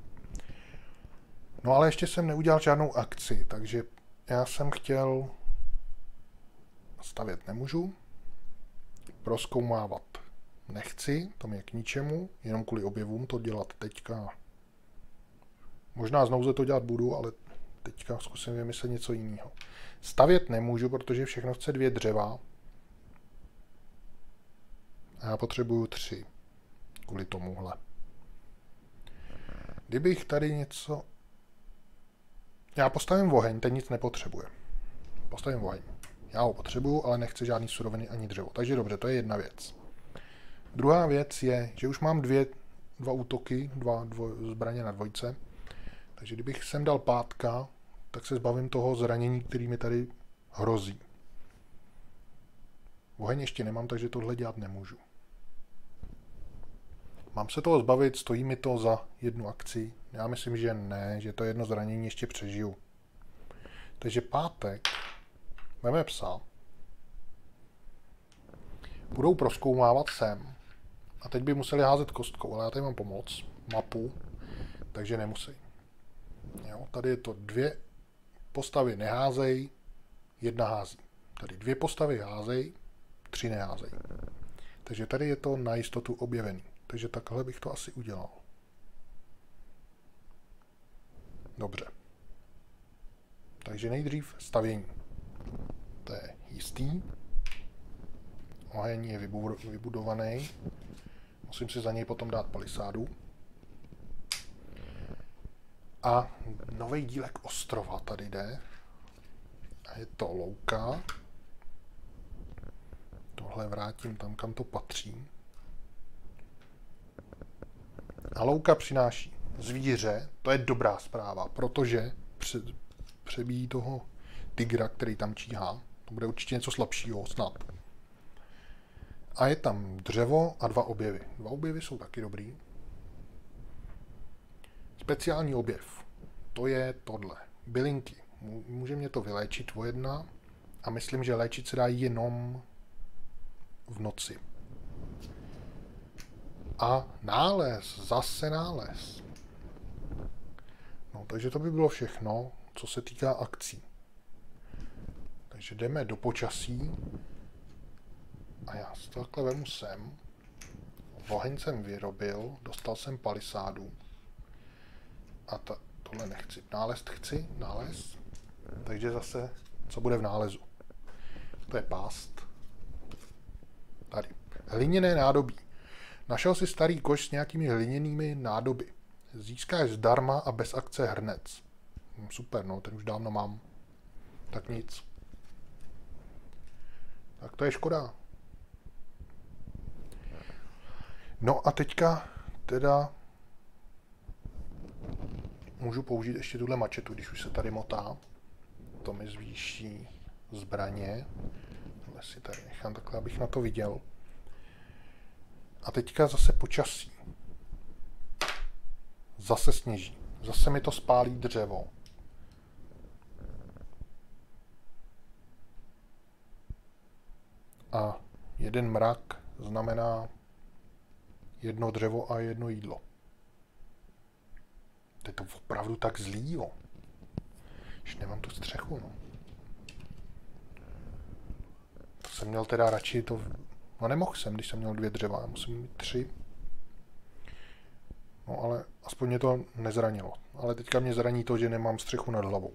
No ale ještě jsem neudělal žádnou akci, takže já jsem chtěl stavět nemůžu, prozkoumávat nechci, to mě k ničemu, jenom kvůli objevům to dělat teďka. Možná znovu to dělat budu, ale teďka zkusím vymyslet něco jiného. Stavět nemůžu, protože všechno chce dvě dřeva a já potřebuju tři kvůli tomuhle. Kdybych tady něco... Já postavím oheň, ten nic nepotřebuje. Postavím oheň. Já ho potřebuju, ale nechci žádný suroviny ani dřevo. Takže dobře, to je jedna věc. Druhá věc je, že už mám dvě, dva útoky, dva dvoj, zbraně na dvojce, Takže kdybych sem dal pátka, tak se zbavím toho zranění, který mi tady hrozí. Oheň ještě nemám, takže tohle dělat nemůžu. Mám se toho zbavit, stojí mi to za jednu akci? Já myslím, že ne, že to jedno zranění ještě přežiju. Takže pátek, veme psa, budou prozkoumávat sem. A teď by museli házet kostkou, ale já tady mám pomoc, mapu, takže nemusí. Jo, tady je to dvě postavy neházej, jedna hází. Tady dvě postavy házej, tři neházej. Takže tady je to na jistotu objevený. Takže takhle bych to asi udělal. Dobře. Takže nejdřív stavění. To je jistý. Oheň je vybudovaný. Musím si za něj potom dát palisádu. A nový dílek ostrova tady jde. A je to louka. Tohle vrátím tam, kam to patří. A louka přináší zvíře. To je dobrá zpráva, protože přebíjí toho tygra, který tam číhá. To bude určitě něco slabšího, snad. A je tam dřevo a dva objevy. Dva objevy jsou taky dobrý. Speciální objev. To je tohle. Bylinky. Může mě to vyléčit o jedna. A myslím, že léčit se dá jenom v noci. A nález. Zase nález. No, takže to by bylo všechno, co se týká akcí. Takže jdeme do počasí. A já si takhle vemu sem. Oheň jsem vyrobil. Dostal jsem palisádu. A ta, tohle nechci. Nález chci. Nález. Takže zase, co bude v nálezu? To je pást. Tady. Hliněné nádobí. Našel si starý koš s nějakými hliněnými nádoby. Získáš zdarma a bez akce hrnec. Super, no, ten už dávno mám. Tak nic. Tak to je škoda. No a teďka teda můžu použít ještě tuhle mačetu, když už se tady motá. To mi zvýší zbraně. Tohle si tady nechám takhle, abych na to viděl. A teďka zase počasí. Zase sněží. Zase mi to spálí dřevo. A jeden mrak znamená jedno dřevo a jedno jídlo. To je to opravdu tak zlý, jo. Už nemám tu střechu, no. To jsem měl teda radši to... No nemohl jsem, když jsem měl dvě dřeva, já musím mít tři. No ale aspoň mě to nezranilo. Ale teďka mě zraní to, že nemám střechu nad hlavou.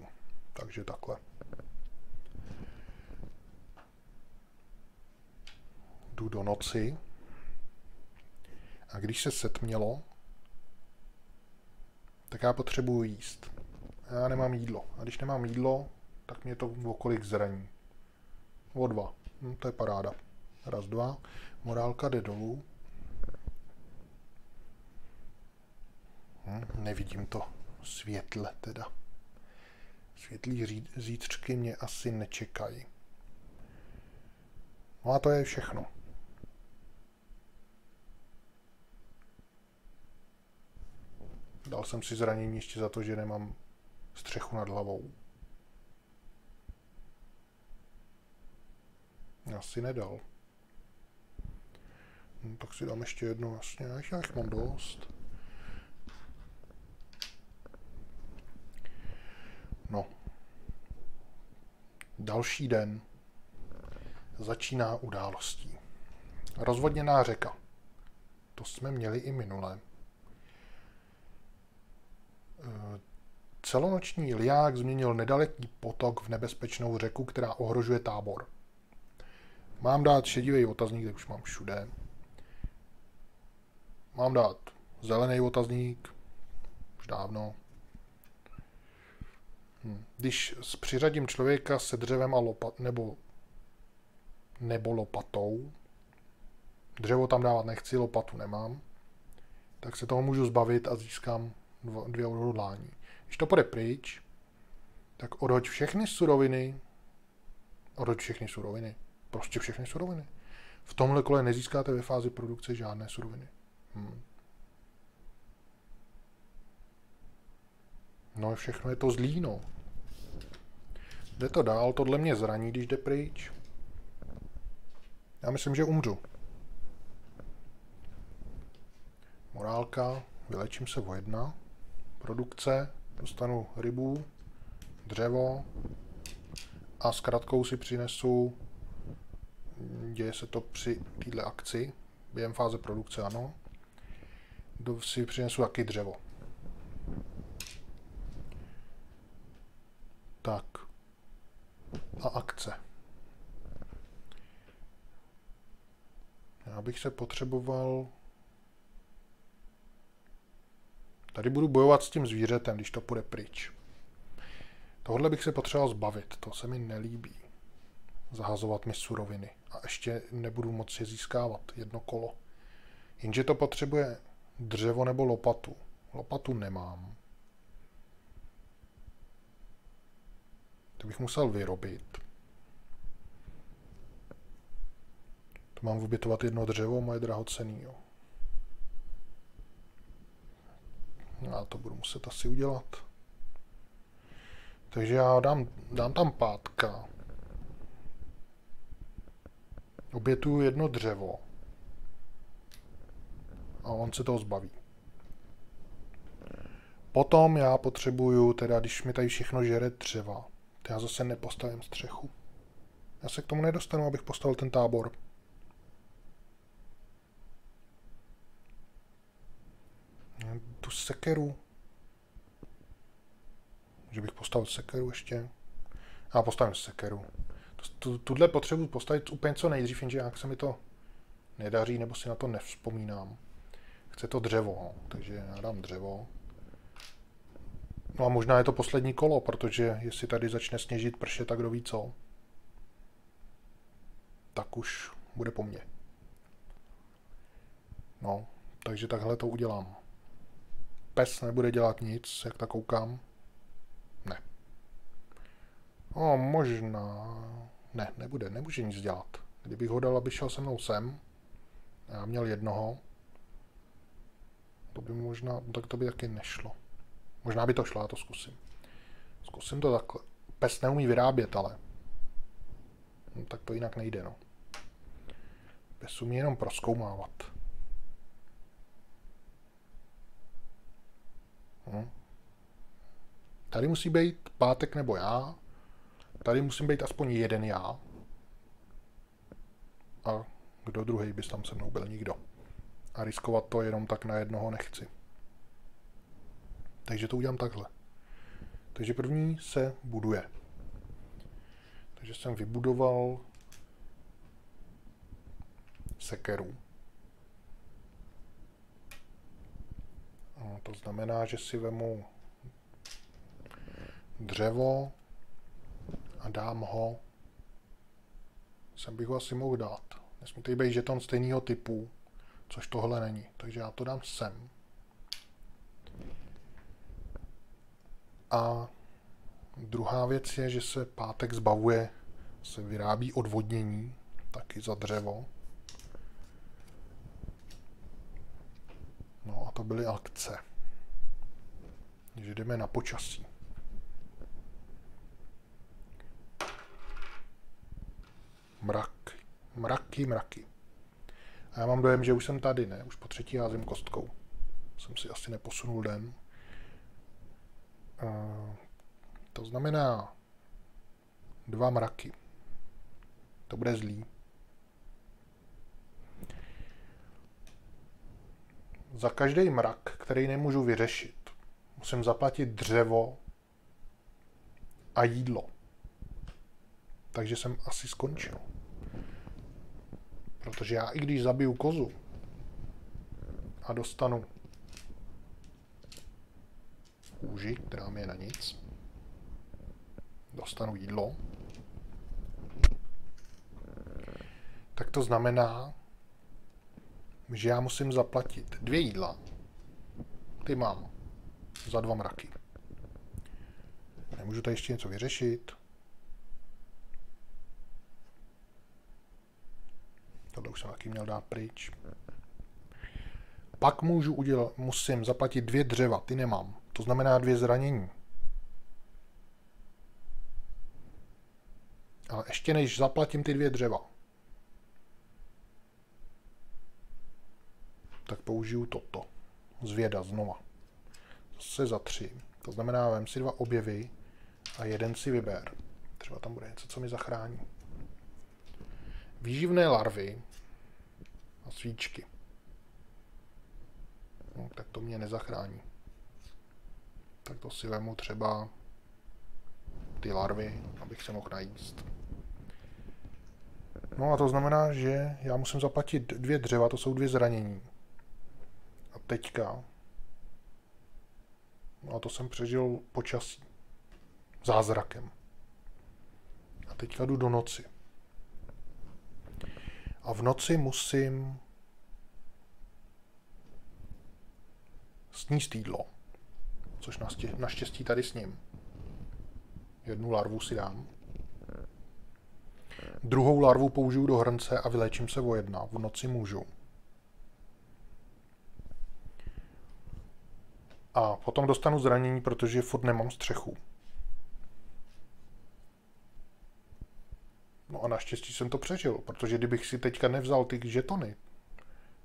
Takže takhle. Jdu do noci. A když se setmělo, tak já potřebuji jíst. Já nemám jídlo. A když nemám jídlo, tak mě to o kolik zraní. O dva. No, to je paráda. Raz, dva. Morálka jde dolů. Hm, nevidím to světle teda. Světlí zítřky mě asi nečekají. No a to je všechno. Dal jsem si zranění ještě za to, že nemám střechu nad hlavou. Asi nedal. No, tak si dám ještě jedno, vlastně, já jich mám dost. No. Další den začíná událostí. Rozvodněná řeka. To jsme měli i minule. Celonoční liák změnil nedaleký potok v nebezpečnou řeku, která ohrožuje tábor. Mám dát šedivý otazník, tak už mám všude. Mám dát zelený otazník, už dávno. Hm. Když přiřadím člověka se dřevem a lopat, nebo, nebo lopatou, dřevo tam dávat nechci, lopatu nemám, tak se toho můžu zbavit a získám dvě odhodlání. Když to půjde pryč, tak odhoď všechny suroviny. Odhoď všechny suroviny. Prostě všechny suroviny. V tomhle kole nezískáte ve fázi produkce žádné suroviny. Hmm. No, všechno je to zlý, no. Jde to dál, tohle mě zraní, když jde pryč. Já myslím, že umřu. Morálka, vylečím se o jedna. Produkce, dostanu rybu, dřevo a s kratkou si přinesu, děje se to při této akci, během fáze produkce, ano. Si přinesu taky dřevo. Tak. A akce. Já bych se potřeboval... Tady budu bojovat s tím zvířetem, když to půjde pryč. Tohle bych se potřeboval zbavit, to se mi nelíbí. Zahazovat mi suroviny. A ještě nebudu moci získávat jedno kolo. Jenže to potřebuje dřevo nebo lopatu. Lopatu nemám. To bych musel vyrobit. To mám obětovat jedno dřevo, moje drahocený. Jo. Já to budu muset asi udělat. Takže já dám, dám tam pátka. Obětuju jedno dřevo. A on se toho zbaví. Potom já potřebuju, teda když mi tady všechno žere dřeva, já zase nepostavím střechu. Já se k tomu nedostanu, abych postavil ten tábor. Tu sekeru. Že bych postavil sekeru ještě. Já postavím sekeru. Tuhle potřebu postavit úplně co nejdřív, jenže jak se mi to nedaří, nebo si na to nevzpomínám. Chce to dřevo, takže já dám dřevo. No a možná je to poslední kolo, protože jestli tady začne sněžit, pršet, tak kdo ví co. Tak už bude po mně. No, takže takhle to udělám. Pes nebude dělat nic, jak tak koukám. Ne. O, možná... Ne, nebude, nemůže nic dělat. Kdybych ho dal, aby šel se mnou sem, já měl jednoho, to by možná... tak to by taky nešlo. Možná by to šlo, já to zkusím. Zkusím to takhle. Pes neumí vyrábět, ale... No, tak to jinak nejde, no. Pes umí jenom prozkoumávat. Hm. Tady musí být pátek nebo já. Tady musím být aspoň jeden já. A kdo druhý by tam se mnou byl? Nikdo. A riskovat to jenom tak na jednoho nechci. Takže to udělám takhle. Takže první se buduje. Takže jsem vybudoval sekeru. No, to znamená, že si vemu dřevo a dám ho. Sem bych ho asi mohl dát. Nesmí tady být žeton stejného typu, což tohle není. Takže já to dám sem. A druhá věc je, že se pátek zbavuje, se vyrábí odvodnění, taky za dřevo. No a to byly akce. Takže jdeme na počasí. Mrak, mraky, mraky. A já mám dojem, že už jsem tady, ne? Už po třetí házím kostkou. Jsem si asi neposunul den. To znamená dva mraky. To bude zlý. Za každý mrak, který nemůžu vyřešit, musím zaplatit dřevo a jídlo. Takže jsem asi skončil. Protože já, i když zabiju kozu a dostanu kůži, která mi je na nic. Dostanu jídlo. Tak to znamená, že já musím zaplatit dvě jídla. Ty mám za dva mraky. nemůžu tady ještě něco vyřešit. Tohle už jsem taky měl dát pryč. Pak můžu udělat, musím zaplatit dvě dřeva, ty nemám. To znamená dvě zranění. Ale ještě než zaplatím ty dvě dřeva, tak použiju toto. Zvěda znova. Zase za tři. To znamená, vem si dva objevy a jeden si vyber. Třeba tam bude něco, co mi zachrání. Výživné larvy a svíčky. No, tak to mě nezachrání. Tak to si vemu třeba ty larvy, abych se mohl najíst. No a to znamená, že já musím zaplatit dvě dřeva, to jsou dvě zranění. A teďka... No a to jsem přežil počasí. Zázrakem. A teďka jdu do noci. A v noci musím sníst jídlo. Což naštěstí tady sním. Jednu larvu si dám. Druhou larvu použiju do hrnce a vyléčím se o jedna. V noci můžu. A potom dostanu zranění, protože furt nemám střechu. No a naštěstí jsem to přežil, protože kdybych si teďka nevzal ty žetony,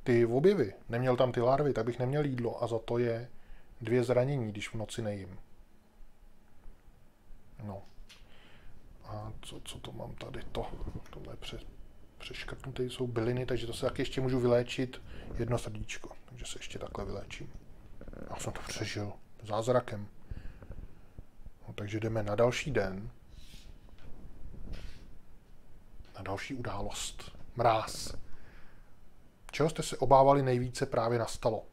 ty objevy, neměl tam ty larvy, tak bych neměl jídlo a za to je dvě zranění, když v noci nejím. No. A co, co to mám tady? To, tohle je pře, přeškrtnuté, jsou byliny, takže to se taky ještě můžu vyléčit jedno srdíčko. Takže se ještě takhle vyléčím. Já jsem to přežil zázrakem. No, takže jdeme na další den. Na další událost. Mráz. Čeho jste se obávali nejvíce právě nastalo?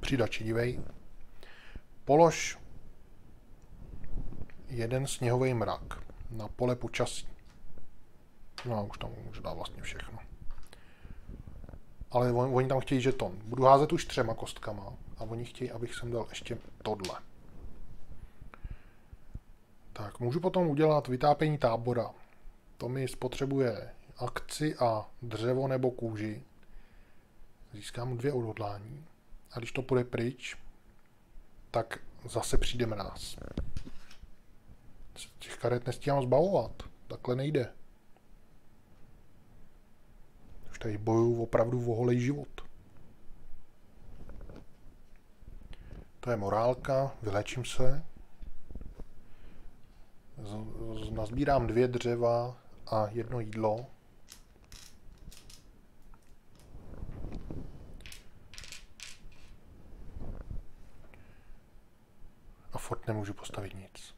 Přidači, dívej. Polož jeden sněhový mrak na pole počasí. No a už tam můžu dát vlastně všechno. Ale on, oni tam chtějí žeton. Budu házet už třema kostkama a oni chtějí, abych sem dal ještě tohle. Tak, můžu potom udělat vytápění tábora. To mi spotřebuje akci a dřevo nebo kůži. Získám dvě odhodlání. A když to půjde pryč, tak zase přijde mráz. Těch karet nestíhám zbavovat. Takhle nejde. Už tady bojuju opravdu o holej život. To je morálka. Vylečím se. Nazbírám dvě dřeva a jedno jídlo. A furt nemůžu postavit nic.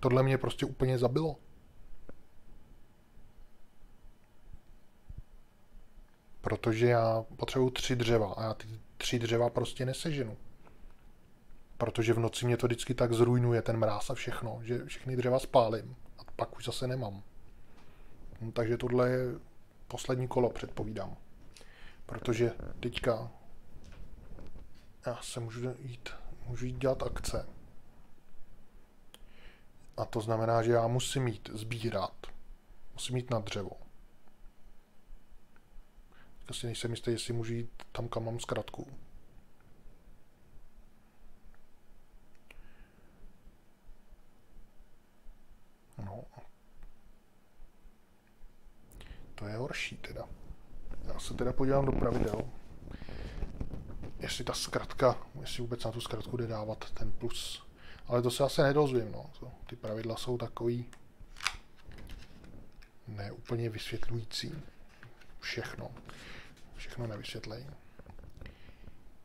Tohle mě prostě úplně zabilo. Protože já potřebuji tři dřeva a já ty tři dřeva prostě neseženu. Protože v noci mě to vždycky tak zrujnuje ten mráz a všechno, že všechny dřeva spálím a pak už zase nemám. No, takže tohle je poslední kolo, předpovídám. Protože teďka já se můžu jít, můžu jít dělat akce. A to znamená, že já musím jít sbírat. Musím jít na dřevo. Asi nejsem jistý, jestli můžu jít tam, kam mám zkratku. No. To je horší teda. Já se teda podívám do pravidel. Jestli ta zkratka, jestli vůbec na tu zkratku jde dávat ten plus. Ale to se asi nedozvím, no. Ty pravidla jsou takový neúplně vysvětlující. Všechno. Všechno nevysvětlej.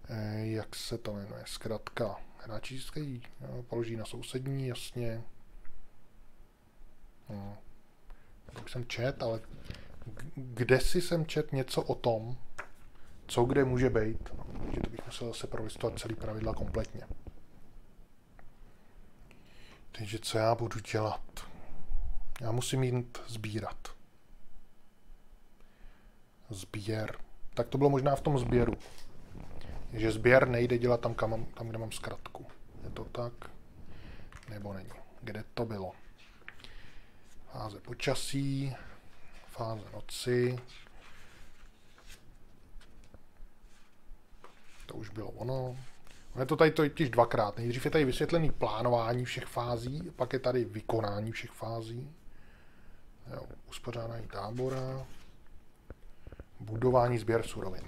E, jak se to jmenuje? Zkrátka. Hráči získají. Položí na sousední, jasně. No. Tak jsem čet, ale kde si jsem čet něco o tom, co kde může být. Takže to bych musel zase prolistovat celý pravidla kompletně. Takže co já budu dělat? Já musím jít sbírat. Sběr. Tak to bylo možná v tom sběru. Že sběr nejde dělat tam, kam mám, tam kde mám zkratku. Je to tak? Nebo není? kde to bylo. Fáze počasí, fáze noci. To už bylo ono. Ono je to tady totiž dvakrát. Nejdřív je tady vysvětlený plánování všech fází, pak je tady vykonání všech fází. Jo, uspořádání tábora, budování, sběr surovin.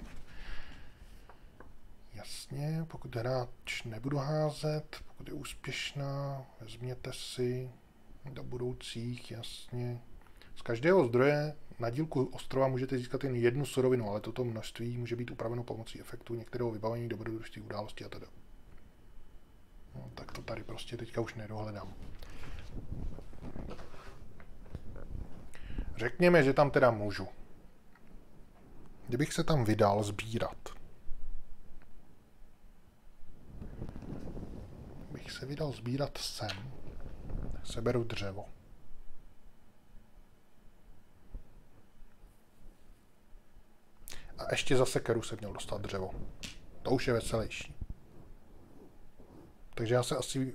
Jasně, pokud hráč nebudu házet, pokud je úspěšná, vezměte si do budoucích, jasně. Z každého zdroje na dílku ostrova můžete získat jen jednu surovinu, ale toto množství může být upraveno pomocí efektu některého vybavení, dobrodružství, události a teda. No, tak to tady prostě teďka už nedohledám. Řekněme, že tam teda můžu. Kdybych se tam vydal sbírat. Kdybych se vydal sbírat sem, seberu dřevo. A ještě za sekeru se měl dostat dřevo. To už je veselější. Takže já se asi...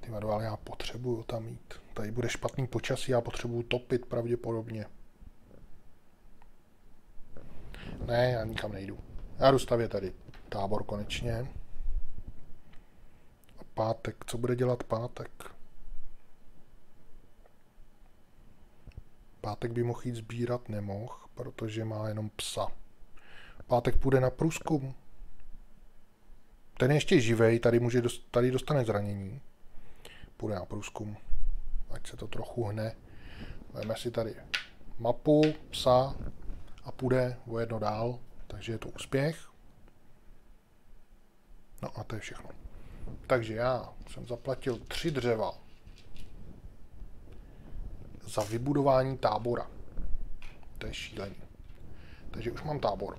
Ty manuály já potřebuju tam jít. Tady bude špatný počasí, já potřebuju topit pravděpodobně. Ne, já nikam nejdu. Já jdu stavět tady tábor konečně. A pátek, co bude dělat pátek? Pátek by mohl jít sbírat, nemohl, protože má jenom psa. Pátek půjde na průzkum. Ten je ještě živej, tady, může dost, tady dostane zranění. Půjde na průzkum, ať se to trochu hne. Veme si tady mapu, psa a půjde o jedno dál, takže je to úspěch. No a to je všechno. Takže já jsem zaplatil tři dřeva za vybudování tábora. To je šílený. Takže už mám tábor.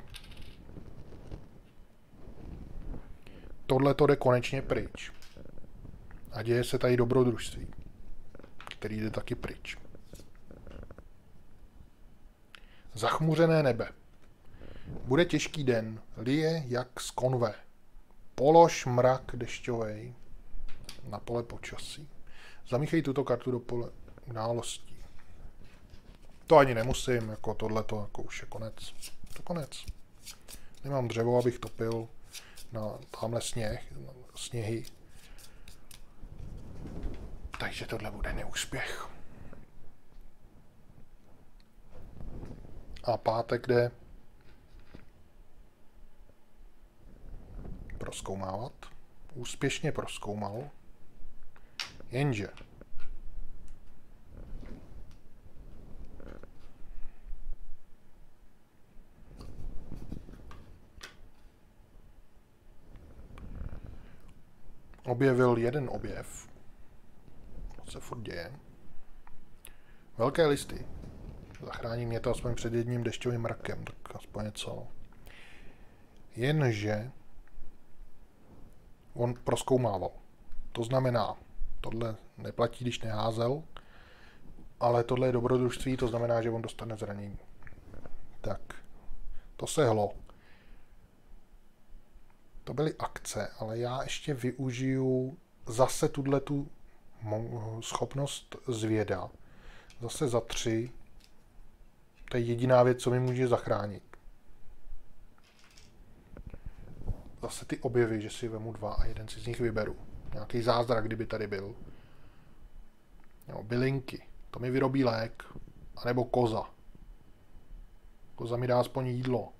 Tohle to jde konečně pryč. A děje se tady dobrodružství, který jde taky pryč. Zachmuřené nebe. Bude těžký den, lije jak z konve. Polož mrak dešťovej na pole počasí. Zamíchej tuto kartu do pole událostí. To ani nemusím, jako tohleto, jako už je konec. To konec. Nemám dřevo, abych topil na tamhle sněh, sněhy. Takže tohle bude neúspěch. A pátek jde prozkoumávat. Úspěšně prozkoumal. Jenže objevil jeden objev. Se furt děje. Velké listy. Zachrání mě to aspoň před jedním dešťovým mrakem. Tak aspoň něco. Jenže on prozkoumával. To znamená, tohle neplatí, když neházel, ale tohle je dobrodružství, to znamená, že on dostane zranění. Tak. To se hlo. To byly akce, ale já ještě využiju zase tuhletu schopnost zvěda. Zase za tři. To je jediná věc, co mi může zachránit. Zase ty objevy, že si vemu dva a jeden si z nich vyberu. Nějaký zázrak, kdyby tady byl. Jo, bylinky. To mi vyrobí lék. A nebo koza. Koza mi dá aspoň jídlo,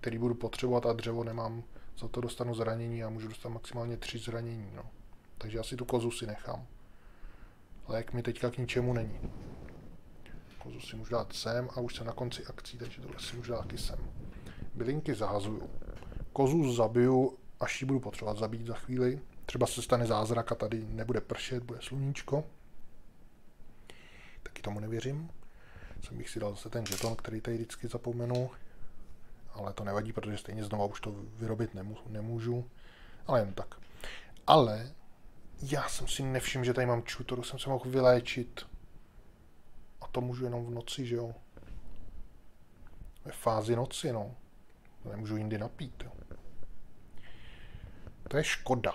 který budu potřebovat, a dřevo nemám. Za to dostanu zranění a můžu dostat maximálně tři zranění. No. Takže asi tu kozu si nechám. Lék mi teďka k ničemu není. Kozu si můžu dát sem a už jsem na konci akcí, takže tohle si můžu dát i sem. Bylinky zahazuju. Kozu zabiju, až ji budu potřebovat zabít za chvíli. Třeba se stane zázrak a tady nebude pršet, bude sluníčko. Taky tomu nevěřím. Jsem bych si dal zase ten žeton, který tady vždycky zapomenu. Ale to nevadí, protože stejně znova už to vyrobit nemůžu. Ale jen tak. Ale... Já jsem si nevšiml, že tady mám ču, kterou jsem se mohl vyléčit. A to můžu jenom v noci, že jo? Ve fázi noci, no. Nemůžu jindy napít, jo. To je škoda.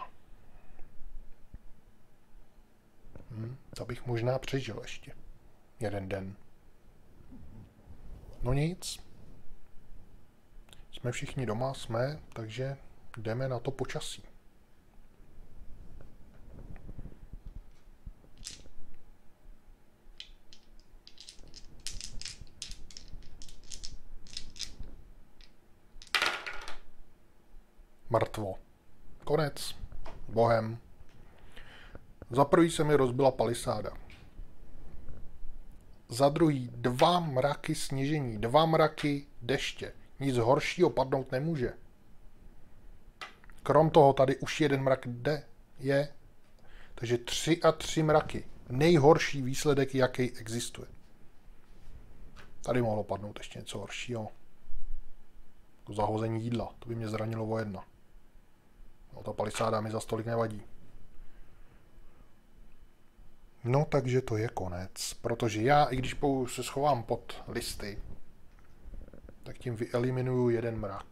Hm, to bych možná přežil ještě. Jeden den. No nic. Jsme všichni doma, jsme, takže jdeme na to počasí. Mrtvo. Konec. Bohem. Za prvý se mi rozbila palisáda. Za druhý dva mraky sněžení, dva mraky deště. Nic horšího padnout nemůže. Krom toho tady už jeden mrak jde, je. Takže tři a tři mraky. Nejhorší výsledek, jaký existuje. Tady mohlo padnout ještě něco horšího. Zahození jídla, to by mě zranilo o jedna. No, ta palisáda mi za stolik nevadí. No takže to je konec, protože já, i když se schovám pod listy, tak tím vyeliminuju jeden mrak.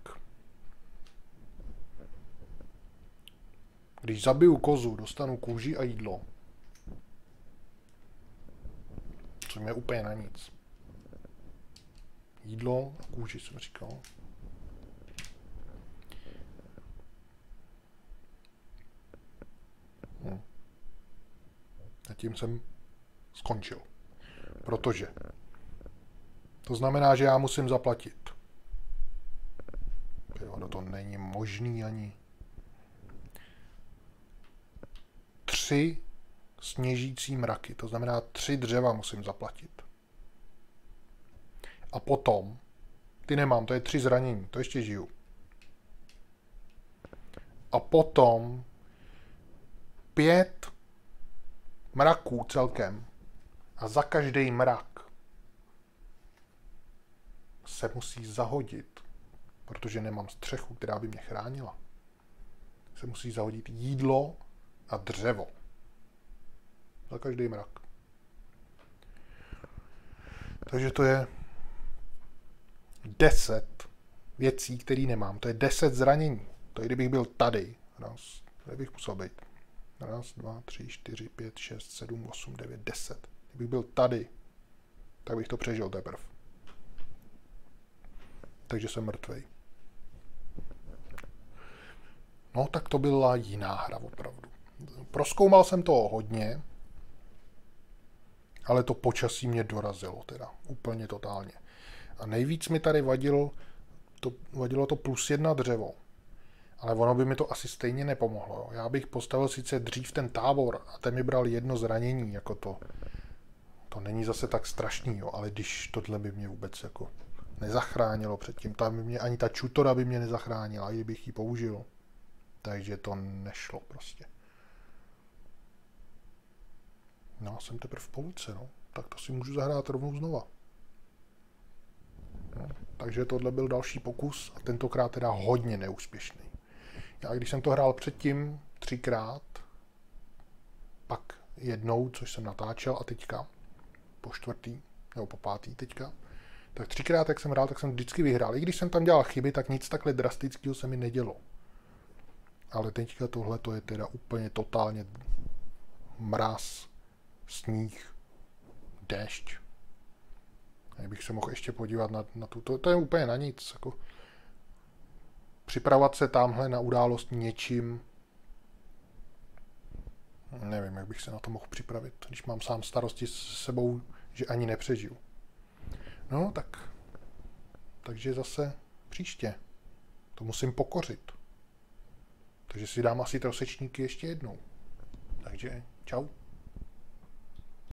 Když zabiju kozu, dostanu kůži a jídlo. Což mě úplně na nic. Jídlo a kůži jsem říkal. Hm. A tím jsem skončil. Protože to znamená, že já musím zaplatit. Jo, to není možný ani. Tři sněžící mraky, to znamená tři dřeva musím zaplatit. A potom, ty nemám, to je tři zranění, to ještě žiju. A potom pět mraků celkem. A za každý mrak se musí zahodit, protože nemám střechu, která by mě chránila. Se musí zahodit jídlo a dřevo. Za každý mrak. Takže to je deset věcí, které nemám. To je deset zranění. To je, kdybych byl tady. Raz, tady bych musel být. Raz, dva, tři, čtyři, pět, šest, sedm, osm, devět, deset. Kdybych byl tady, tak bych to přežil teprve. Takže jsem mrtvej. No, tak to byla jiná hra opravdu. Prozkoumal jsem to hodně, ale to počasí mě dorazilo teda, úplně totálně. A nejvíc mi tady vadilo to, vadilo to plus jedna dřevo. Ale ono by mi to asi stejně nepomohlo. Já bych postavil sice dřív ten tábor a ten mi bral jedno zranění, jako to. To není zase tak strašný, jo, ale když tohle by mě vůbec jako nezachránilo předtím. Tam by mě, ani ta čutora by mě nezachránila, i kdybych ji použil. Takže to nešlo prostě. No, jsem teprve v půlce, no. Tak to si můžu zahrát rovnou znova. No, takže tohle byl další pokus a tentokrát teda hodně neúspěšný. Já když jsem to hrál předtím třikrát, pak jednou, což jsem natáčel a teďka po čtvrtý, nebo po pátý teďka, tak třikrát, jak jsem hrál, tak jsem vždycky vyhrál. I když jsem tam dělal chyby, tak nic takhle drastického se mi nedělo. Ale teďka tohle to je teda úplně totálně mraz, sníh, déšť. Já bych se mohl ještě podívat na, na tuto, to je úplně na nic. Jako připravovat se tamhle na událost něčím. Nevím, jak bych se na to mohl připravit, když mám sám starosti s sebou, že ani nepřežiju. No, tak, takže zase příště to musím pokořit. Takže si dám asi trosečníky ještě jednou. Takže čau.